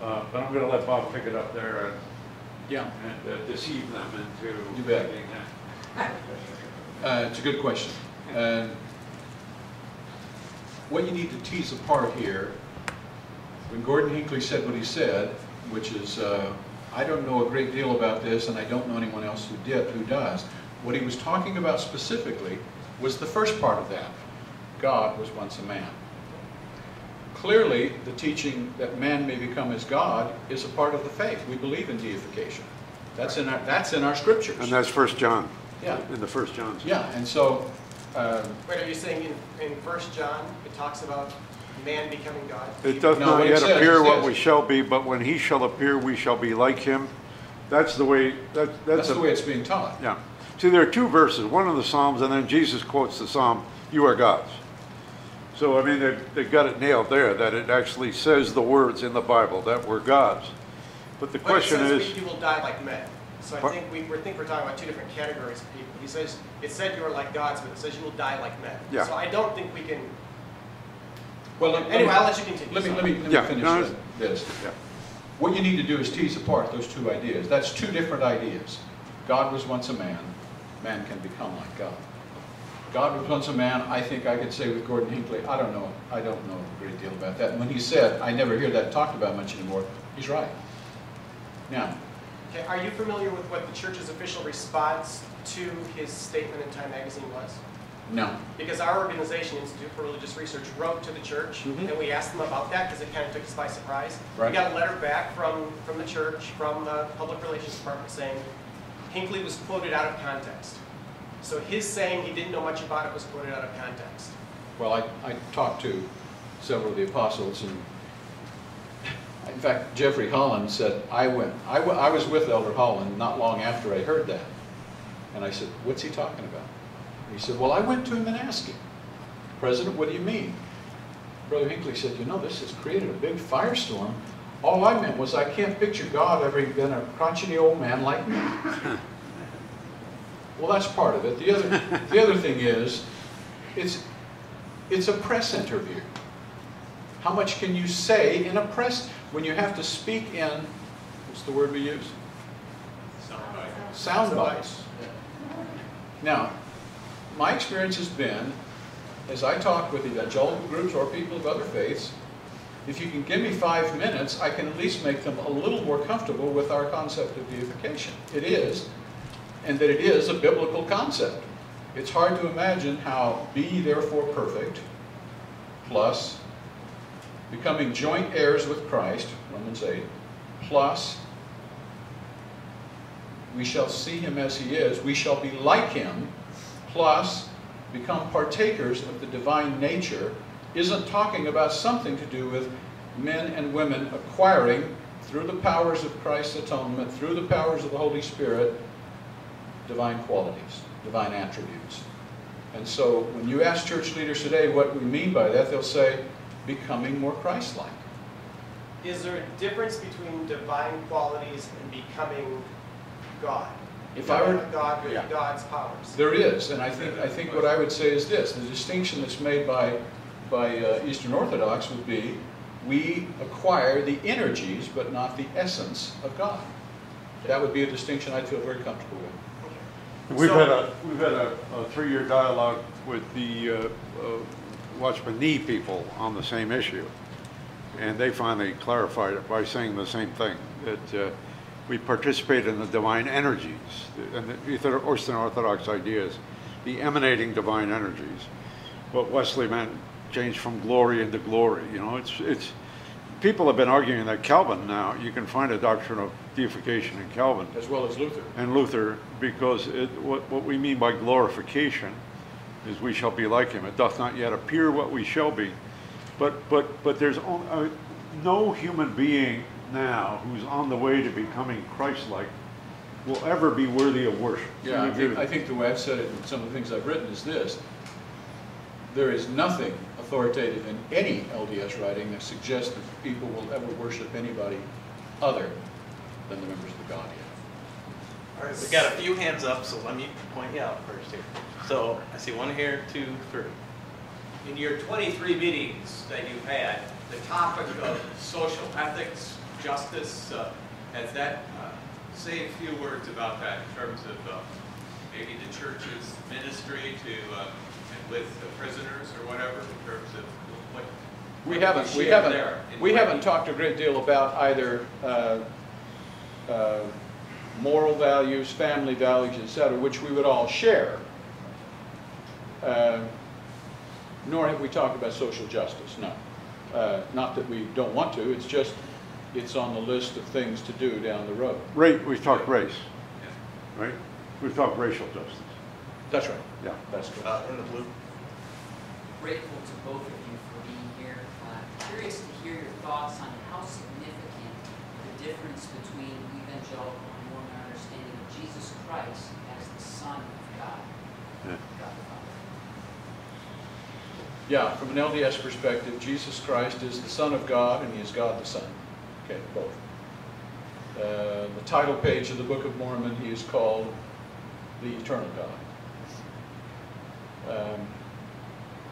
But I'm going to let Bob pick it up there and, yeah, and deceive them into being that. It's a good question. What you need to tease apart here, when Gordon Hinckley said what he said, which is, I don't know a great deal about this, and I don't know anyone else who does. What he was talking about specifically was the first part of that. God was once a man. Clearly, the teaching that man may become as God is a part of the faith. We believe in deification. That's in our scriptures. And that's 1 John. Yeah. In the 1 John. Yeah, and so... Wait, are you saying in 1 John it talks about man becoming God? It does not yet appear what we shall be, but when he shall appear, we shall be like him. That's the way. That's the way it's being taught. Yeah. See, there are two verses. One of the Psalms, and then Jesus quotes the Psalm, "You are God's." So I mean, they've got it nailed there. That it actually says the words in the Bible that we're God's. But the question is, you will die like men. So I think we're talking about two different categories of people. He says, it said you are like gods, but it says you will die like men. Yeah. So I don't think we can... Well, anyway, I'll let you continue. Let me finish this. Yeah. What you need to do is tease apart those two ideas. That's two different ideas. God was once a man. Man can become like God. God was once a man. I think I could say with Gordon Hinckley, I don't know a great deal about that. And when he said, I never hear that talked about much anymore, he's right. Now... Okay, are you familiar with what the church's official response to his statement in Time magazine was? No. Because our organization, Institute for Religious Research, wrote to the church, and we asked them about that because it kind of took us by surprise. Right. We got a letter back from the church, from the public relations department, saying Hinckley was quoted out of context. So his saying he didn't know much about it was quoted out of context. Well, I talked to several of the apostles, and in fact, Jeffrey Holland said, I was with Elder Holland not long after I heard that. And I said, what's he talking about? And he said, well, I went to him and asked him, President, what do you mean? Brother Hinckley said, you know, this has created a big firestorm. All I meant was I can't picture God ever been a crotchety old man like me. Well, that's part of it. The other thing is, it's a press interview. How much can you say in a press when you have to speak in, what's the word we use? Soundbites. Soundbites. Now, my experience has been, as I talk with evangelical groups or people of other faiths, if you can give me 5 minutes, I can at least make them a little more comfortable with our concept of deification. It is, and that it is a biblical concept. It's hard to imagine how be therefore perfect plus becoming joint heirs with Christ, Romans 8, plus we shall see him as he is, we shall be like him, plus become partakers of the divine nature, isn't talking about something to do with men and women acquiring, through the powers of Christ's atonement, through the powers of the Holy Spirit, divine qualities, divine attributes. And so when you ask church leaders today what we mean by that, they'll say, becoming more Christ-like. Is there a difference between divine qualities and becoming God? If I were God with God's powers, there is, and I think what I would say is this: the distinction that's made by Eastern Orthodox would be, we acquire the energies but not the essence of God. That would be a distinction I feel very comfortable with. Okay. We've had a three-year dialogue with the Watchman Nee people on the same issue, and they finally clarified it by saying the same thing, that we participate in the divine energies, and the Eastern Orthodox ideas, the emanating divine energies. What Wesley meant, changed from glory into glory. You know, it's people have been arguing that Calvin now, you can find a doctrine of deification in Calvin, as well as Luther. And Luther, because what we mean by glorification is we shall be like him. It doth not yet appear what we shall be, but there's only, no human being now who's on the way to becoming Christ-like will ever be worthy of worship. Yeah, I think the way I've said it in some of the things I've written is this. There is nothing authoritative in any LDS writing that suggests that people will ever worship anybody other than the members of the Godhead. All right, we've got a few hands up, so let me point you out first here. So I see one here, two, three. In your 23 meetings that you've had, the topic of social ethics, justice, has that, say a few words about that in terms of maybe the church's ministry to with the prisoners or whatever, in terms of what we haven't talked a great deal about either moral values, family values, etc., which we would all share. Nor have we talked about social justice. No, not that we don't want to. It's just it's on the list of things to do down the road. Right. We've talked race. Yeah. Right. We've talked racial justice. That's right. Yeah. That's correct. In the blue. Grateful to both of you for being here. Curious to hear your thoughts on how significant the difference between evangelical and Mormon understanding of Jesus Christ as the Son of God. Yeah. God the Father. Yeah, from an LDS perspective, Jesus Christ is the Son of God and he is God the Son. Okay, both. The title page of the Book of Mormon, he is called the Eternal God.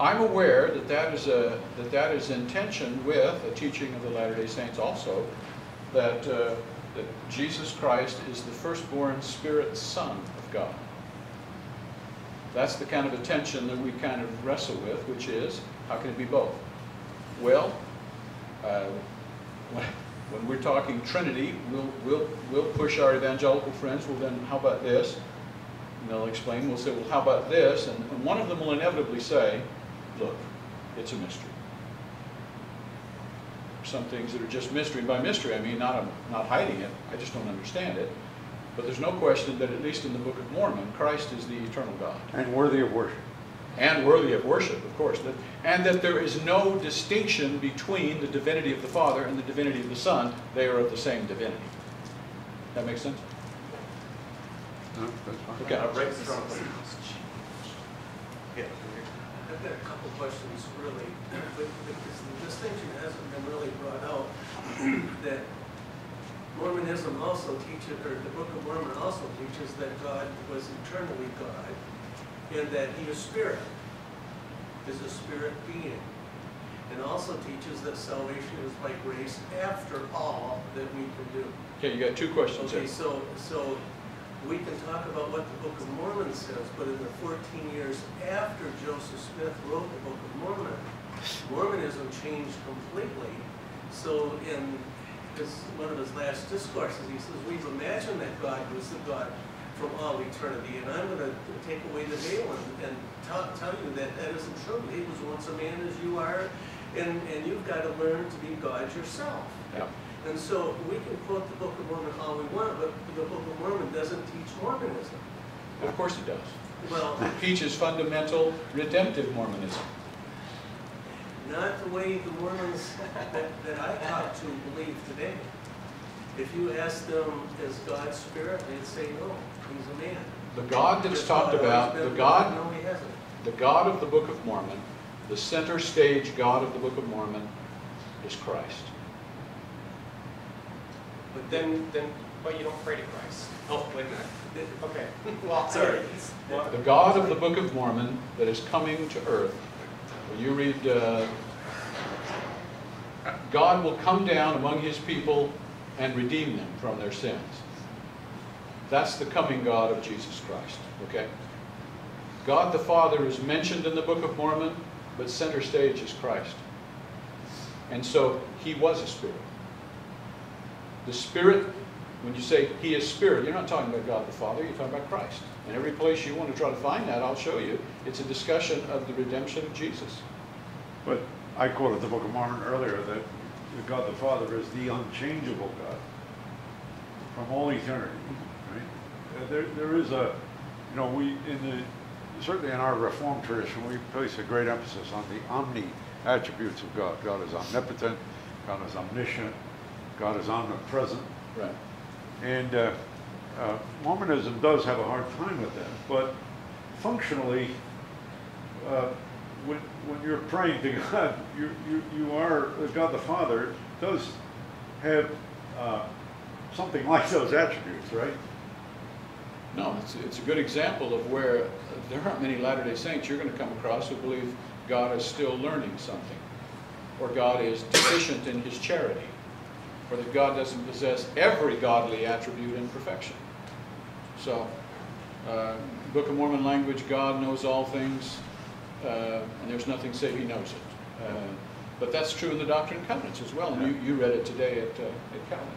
I'm aware that that is in tension with a teaching of the Latter-day Saints also, that, that Jesus Christ is the firstborn Spirit Son of God. That's the kind of a tension that we kind of wrestle with, which is, how can it be both? Well, when we're talking Trinity, we'll push our evangelical friends, well then, how about this? And they'll explain, we'll say, well, how about this? And one of them will inevitably say, look, it's a mystery. Some things that are just mystery. And by mystery, I mean not hiding it. I just don't understand it. But there's no question that, at least in the Book of Mormon, Christ is the eternal God. And worthy of worship. And worthy of worship, of course. And that there is no distinction between the divinity of the Father and the divinity of the Son. They are of the same divinity. That makes sense? Okay. Yeah. I've got a couple questions, really, because the distinction hasn't been really brought out that Mormonism also teaches, or the Book of Mormon also teaches, that God was eternally God, and that He is a spirit being, and also teaches that salvation is by grace after all that we can do. Okay, you got two questions. Okay, so. We can talk about what the Book of Mormon says, but in the 14 years after Joseph Smith wrote the Book of Mormon, Mormonism changed completely. So in one of his last discourses, he says, we've imagined that God was the God from all eternity, and I'm going to take away the veil and tell you that that isn't true. He was once a man as you are, and you've got to learn to be God yourself. Yeah. And so we can quote the Book of Mormon all we want, but the Book of Mormon doesn't teach Mormonism. Of course it does. Well, it teaches fundamental redemptive Mormonism. Not the way the Mormons that I talk to believe today. If you ask them, is God spirit, they'd say no, he's a man. The God that's talked about, the God of the Book of Mormon, the center stage God of the Book of Mormon is Christ. But then you don't pray to Christ. Oh, wait a minute. Okay. Well, sorry. The God of the Book of Mormon that is coming to earth. When you read, God will come down among His people and redeem them from their sins. That's the coming God of Jesus Christ. Okay. God the Father is mentioned in the Book of Mormon, but center stage is Christ. And so He was a spirit. The Spirit, when you say He is Spirit, you're not talking about God the Father, you're talking about Christ. And every place you want to try to find that, I'll show you. It's a discussion of the redemption of Jesus. But I quoted the Book of Mormon earlier that God the Father is the unchangeable God from all eternity. Right? There is a, you know, certainly in our Reformed tradition, we place a great emphasis on the omni attributes of God. God is omnipotent. God is omniscient, God is omnipresent. Right. And Mormonism does have a hard time with that, but functionally, when you're praying to God, you are, God the Father does have something like those attributes, right? No, it's a good example of where there aren't many Latter-day Saints you're going to come across who believe God is still learning something, or God is deficient in his charity, or that God doesn't possess every godly attribute in perfection. So, Book of Mormon language, God knows all things, and there's nothing save he knows it. But that's true in the Doctrine and Covenants as well, and you read it today at Calvin.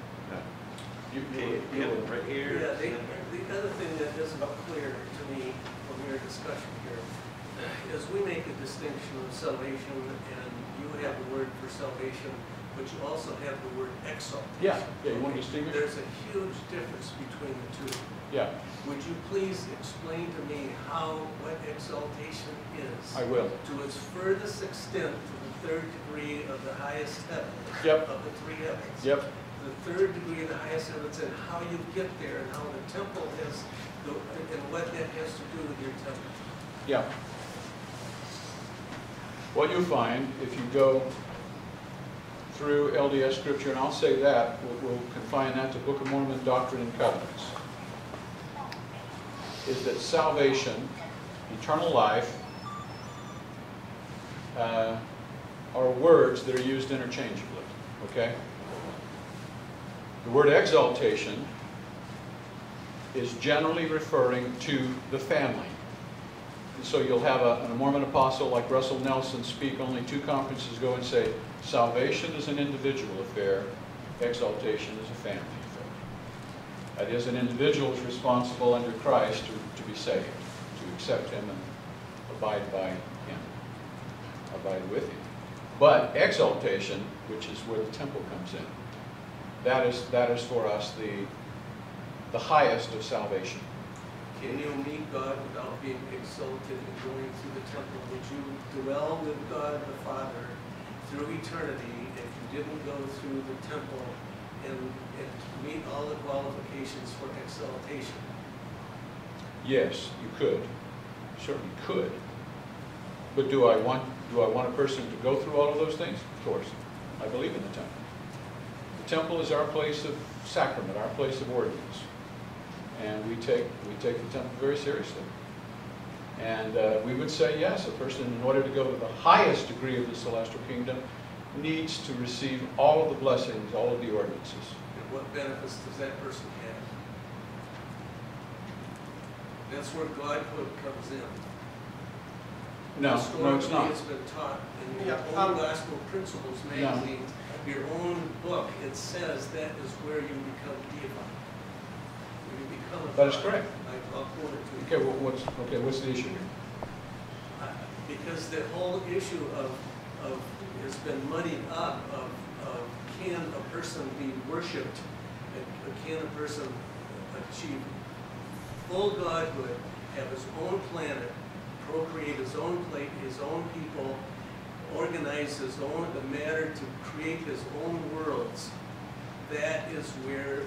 You were right here. Yeah, the other thing that is not clear to me from your discussion here is we make a distinction of salvation, and you have the word for salvation, but you also have the word exaltation. Yeah, yeah, you want to distinguish? There's a huge difference between the two. Yeah. Would you please explain to me what exaltation is? I will. To its furthest extent, to the third degree of the highest heaven, yep, of the three heavens. Yep. The third degree of the highest heavens, and how you get there, and how the temple is, and what that has to do with your temple. Yeah. What you find, if you go through LDS Scripture, and I'll say that, we'll confine that to Book of Mormon, Doctrine and Covenants, is that salvation, eternal life, are words that are used interchangeably, okay? The word exaltation is generally referring to the family. And so you'll have a Mormon apostle like Russell Nelson speak only two conferences ago and say, salvation is an individual affair, exaltation is a family affair. That is, an individual is responsible under Christ to be saved, to accept him and abide by him, abide with him. But exaltation, which is where the temple comes in, that is for us the highest of salvation. Can you meet God without being exalted and going through the temple? Would you dwell with God the Father through eternity if you didn't go through the temple and meet all the qualifications for exaltation? Yes, you could. Certainly could. But do I want a person to go through all of those things? Of course. I believe in the temple. The temple is our place of sacrament, our place of ordinance, and we take the temple very seriously. And we would say yes, a person, in order to go to the highest degree of the celestial kingdom, needs to receive all of the blessings, all of the ordinances. And what benefits does that person have? That's where godhood comes in. No, no, it's not. It's been taught in your own gospel principles magazine. No. Your own book, it says that is where you become deified. You become that is correct. I'll quote it to you. Okay, what's the issue here? Because the whole issue of has been muddied up of can a person be worshipped, can a person achieve full godhood, have his own planet, procreate his own plate, his own people, organize his own matter to create his own worlds. That is where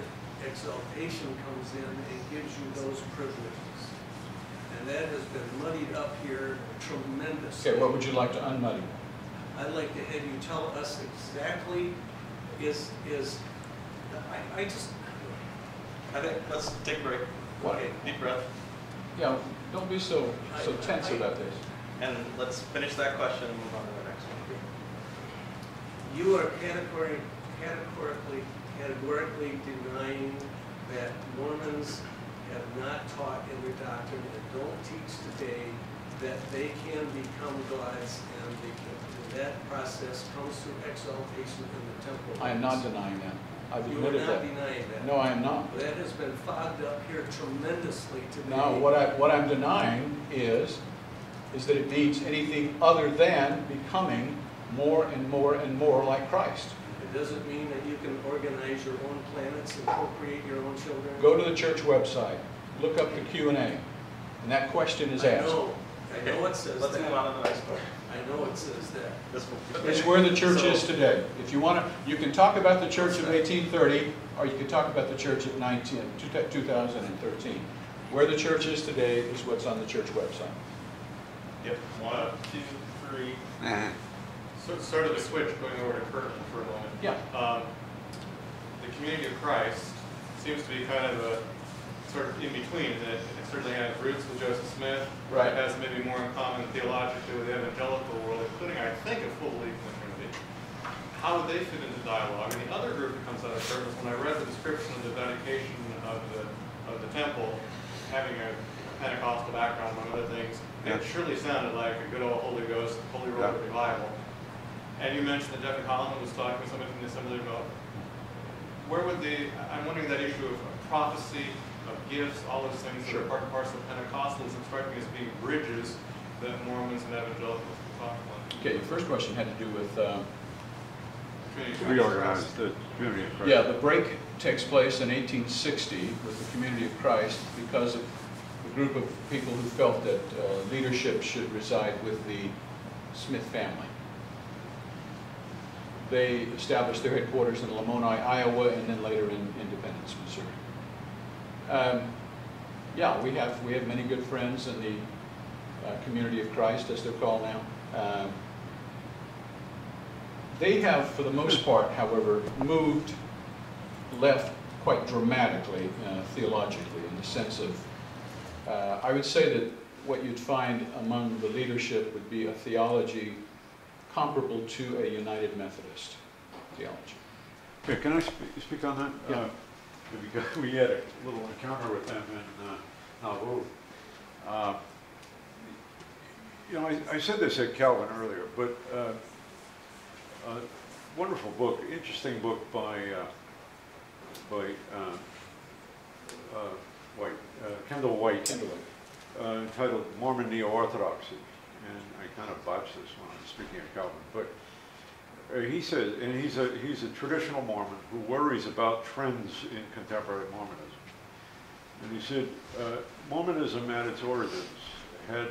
exaltation comes in and gives you those privileges. And that has been muddied up here tremendously. Okay, what would you like to unmuddy? I'd like to have you tell us exactly I think let's take a break. What? Okay, deep breath. Yeah, don't be so tense about this. And let's finish that question and move on to the next one. You are categorically denying that Mormons have not taught in their doctrine and don't teach today that they can become gods, and that process comes through exaltation in the temple. I am not denying that. I've admitted that. You are not denying that. No, I am not. That has been fogged up here tremendously today. No, what I'm denying is that it means anything other than becoming more and more and more like Christ. It doesn't mean that you can organize your own planets and procreate your own children. Go to the church website, look up the Q&A, and that question is asked. I know, I know it says Let's move on to the next one. I know it says that. It's where the church is today. If you want to, you can talk about the church of 1830, or you can talk about the church of 2013. Where the church is today is what's on the church website. Yep. 1, 2, 3. Sort of the switch going over to Kirtland for a moment. Yeah. The Community of Christ seems to be kind of a sort of in between. That it certainly has roots with Joseph Smith. Right. It has maybe more in common theologically with the evangelical world, including, I think, a full belief in the Trinity. How would they fit into dialogue? And the other group that comes out of service, when I read the description of the dedication of the temple, having a Pentecostal background, among other things, it surely sounded like a good old Holy Ghost, Holy Roller revival. And you mentioned that Jeffrey Holland was talking with somebody from the assembly about where would the, I'm wondering that issue of prophecy, of gifts, all those things that are part and parcel of Pentecostalism strike me as being bridges that Mormons and evangelicals can talk about. Okay, your first question had to do with reorganized the Community of Christ. Yeah, the break takes place in 1860 with the Community of Christ because of a group of people who felt that leadership should reside with the Smith family. They established their headquarters in Lamoni, Iowa, and then later in Independence, Missouri. Yeah, we have many good friends in the Community of Christ, as they're called now. They have, for the most part, however, moved left quite dramatically theologically, in the sense of, I would say that what you'd find among the leadership would be a theology comparable to a United Methodist theology. Okay, can I speak on that? Yeah. We had a little encounter with them in Nauvoo. You know, I said this at Calvin earlier, but a wonderful book, interesting book by Kendall White, entitled Mormon Neo-Orthodoxy. And I kind of botched this when I'm speaking of Calvin, but he says, and he's a traditional Mormon who worries about trends in contemporary Mormonism. And he said, Mormonism at its origins had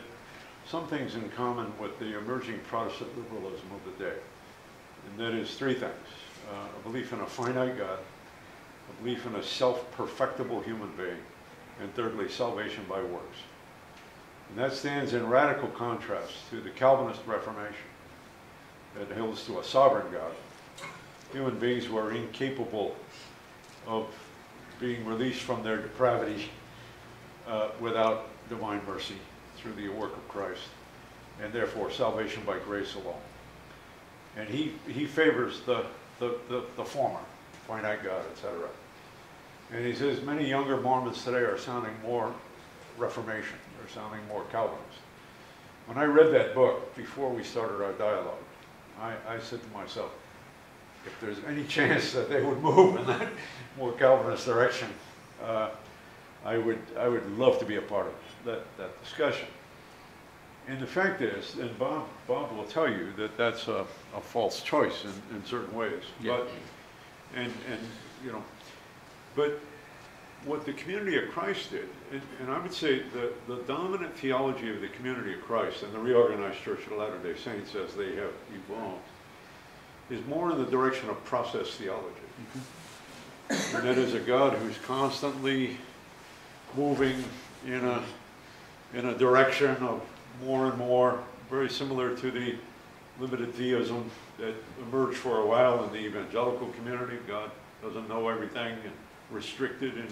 some things in common with the emerging Protestant liberalism of the day. And that is three things. A belief in a finite God, a belief in a self-perfectible human being, and thirdly, salvation by works. And that stands in radical contrast to the Calvinist Reformation that hails to a sovereign God. Human beings who are incapable of being released from their depravity without divine mercy through the work of Christ, and therefore salvation by grace alone. And he favors the former, finite God, etc. And he says many younger Mormons today are sounding more Reformation, or sounding more Calvinist. When I read that book before we started our dialogue, I said to myself, if there's any chance that they would move in that more Calvinist direction, I would love to be a part of that discussion. And the fact is, and Bob will tell you that that's a false choice in certain ways. Yeah. But and you know, but what the Community of Christ did, and I would say the dominant theology of the Community of Christ and the reorganized Church of Latter-day Saints as they have evolved, is more in the direction of process theology. Mm-hmm. And that is a God who's constantly moving in a direction of more and more, very similar to the limited theism that emerged for a while in the evangelical community. God doesn't know everything and restricted in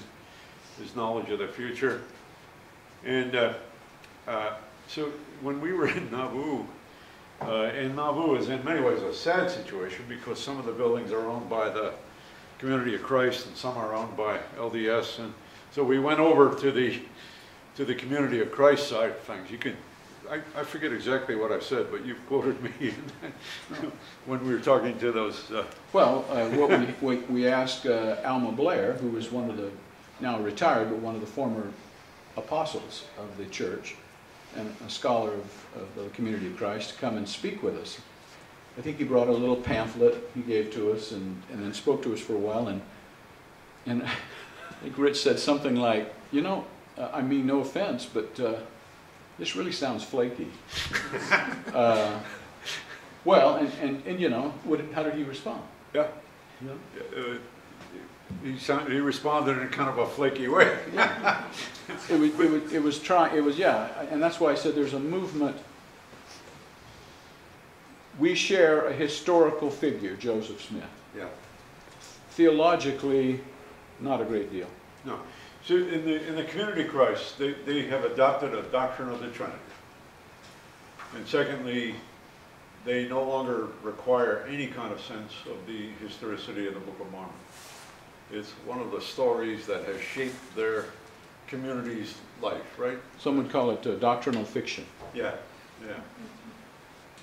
his knowledge of the future. And so when we were in Nauvoo, and Nauvoo is in many ways a sad situation because some of the buildings are owned by the Community of Christ and some are owned by LDS. And so we went over to the Community of Christ side of things. You can, I forget exactly what I said, but you've quoted me when we were talking to those. Well, we asked Alma Blair, who was one of the, now retired, but one of the former apostles of the church, and a scholar of the Community of Christ, to come and speak with us. I think he brought a little pamphlet he gave to us, and then spoke to us for a while, and I think Rich said something like, you know, I mean no offense, but this really sounds flaky. Well, and you know, how did he respond? Yeah. He responded in kind of a flaky way. Yeah. And that's why I said there's a movement. We share a historical figure, Joseph Smith. Yeah. Theologically, not a great deal. No. So in the Community of Christ, they have adopted a doctrine of the Trinity. And secondly, they no longer require any kind of sense of the historicity of the Book of Mormon. It's one of the stories that has shaped their community's life, right? Some would call it doctrinal fiction. Yeah, yeah.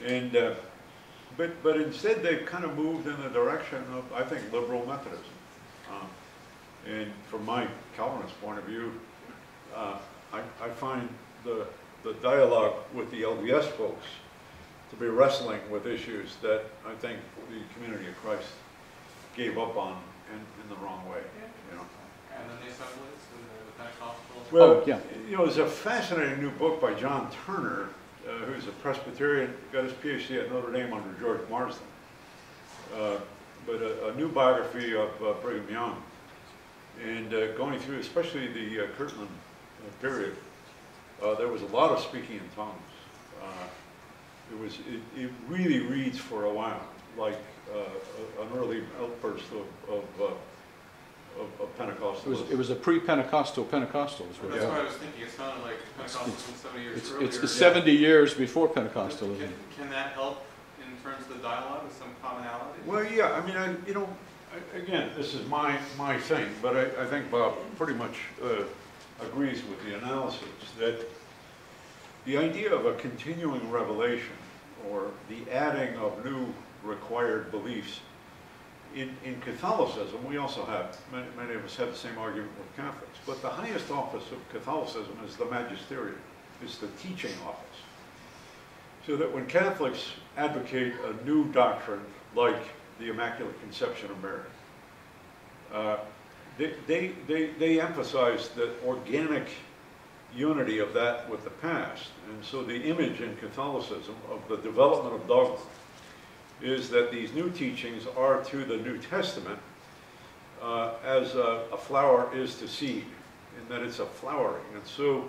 And but instead they've kind of moved in the direction of, I think, liberal Methodism. And from my Calvinist point of view, I find the dialogue with the LDS folks to be wrestling with issues that I think the Community of Christ gave up on in the wrong way. You know. And then the Assemblies and the Pentecostals. Well, yeah. You know, there's a fascinating new book by John Turner, who's a Presbyterian, got his PhD at Notre Dame under George Marsden. But a new biography of Brigham Young, and going through especially the Kirtland period, there was a lot of speaking in tongues. It really reads for a while like an early outburst of Pentecostalism. It was a pre-Pentecostal Pentecostalism. Well, that's what I was thinking. It sounded like Pentecostalism 70 years earlier. It's the 70 years before Pentecostalism. Can that help in terms of the dialogue with some commonality? Well, yeah. I mean, again, this is my thing, but I think Bob pretty much agrees with the analysis that the idea of a continuing revelation or the adding of new required beliefs in Catholicism, we also have, many of us have the same argument with Catholics, but the highest office of Catholicism is the magisterium, it's the teaching office. So that when Catholics advocate a new doctrine like the Immaculate Conception of Mary, they emphasize the organic unity of that with the past, and so the image in Catholicism of the development of dogma is that these new teachings are to the New Testament as a flower is to seed, and that it's a flowering. And so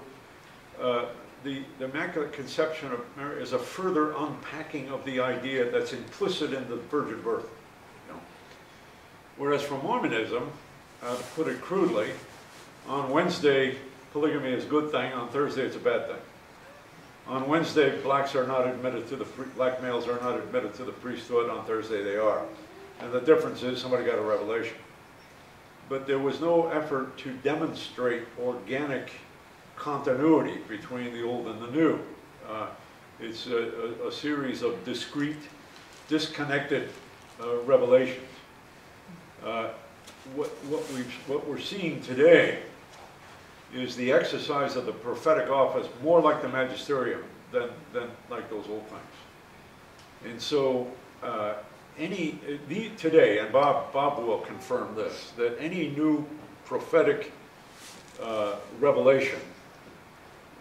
the Immaculate Conception of Mary is a further unpacking of the idea that's implicit in the virgin birth. You know? Whereas for Mormonism, to put it crudely, on Wednesday polygamy is a good thing, on Thursday it's a bad thing. On Wednesday, black males are not admitted to the priesthood. On Thursday, they are. And the difference is somebody got a revelation. But there was no effort to demonstrate organic continuity between the old and the new. It's a series of discrete, disconnected revelations. What we're seeing today is the exercise of the prophetic office more like the magisterium than like those old times. And so today, and Bob will confirm this, that any new prophetic revelation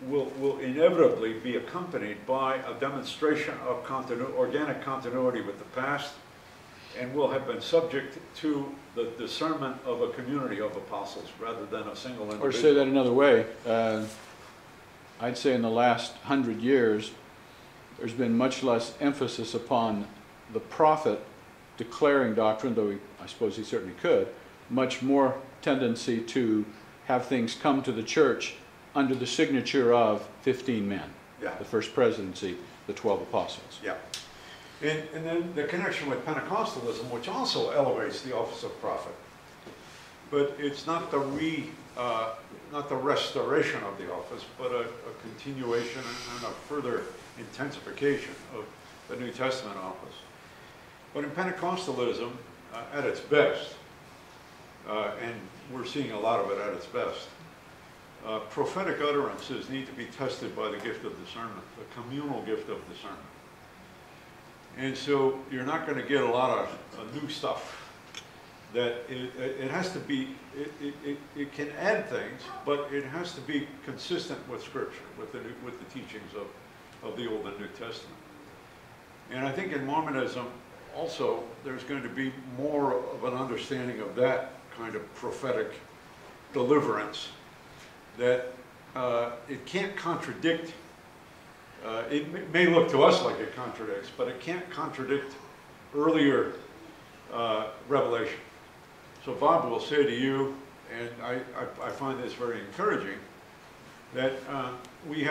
will inevitably be accompanied by a demonstration of organic continuity with the past, and will have been subject to the discernment of a community of apostles rather than a single individual. Or to say that another way, I'd say in the last 100 years, there's been much less emphasis upon the prophet declaring doctrine, though I suppose he certainly could, much more tendency to have things come to the church under the signature of 15 men, yeah. The first presidency, the 12 apostles. Yeah. And then the connection with Pentecostalism, which also elevates the office of prophet, but it's not the not the restoration of the office, but a continuation and a further intensification of the New Testament office. But in Pentecostalism, at its best, and we're seeing a lot of it at its best, prophetic utterances need to be tested by the gift of discernment, the communal gift of discernment. And so you're not going to get a lot of new stuff that it has to be, it can add things, but it has to be consistent with Scripture, with the teachings of the Old and New Testament. And I think in Mormonism also there's going to be more of an understanding of that kind of prophetic deliverance, that it can't contradict, it may look to us like it contradicts, but it can't contradict earlier revelation. So Bob will say to you, and I find this very encouraging, that we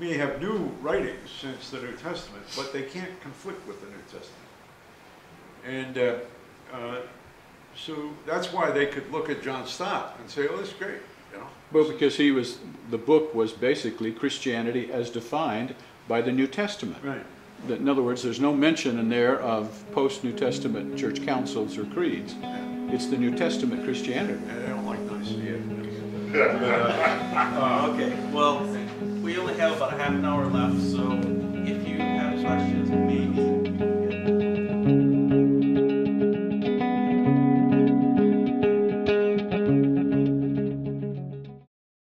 may have new writings since the New Testament, but they can't conflict with the New Testament. And so that's why they could look at John Stott and say, oh, this is great. You know? Well, because he was, the book was basically Christianity as defined by the New Testament. Right. In other words, there's no mention in there of post-New Testament church councils or creeds. It's the New Testament Christianity. And I don't like nice yet. Okay, well, we only have about a half an hour left, so if you have questions, maybe...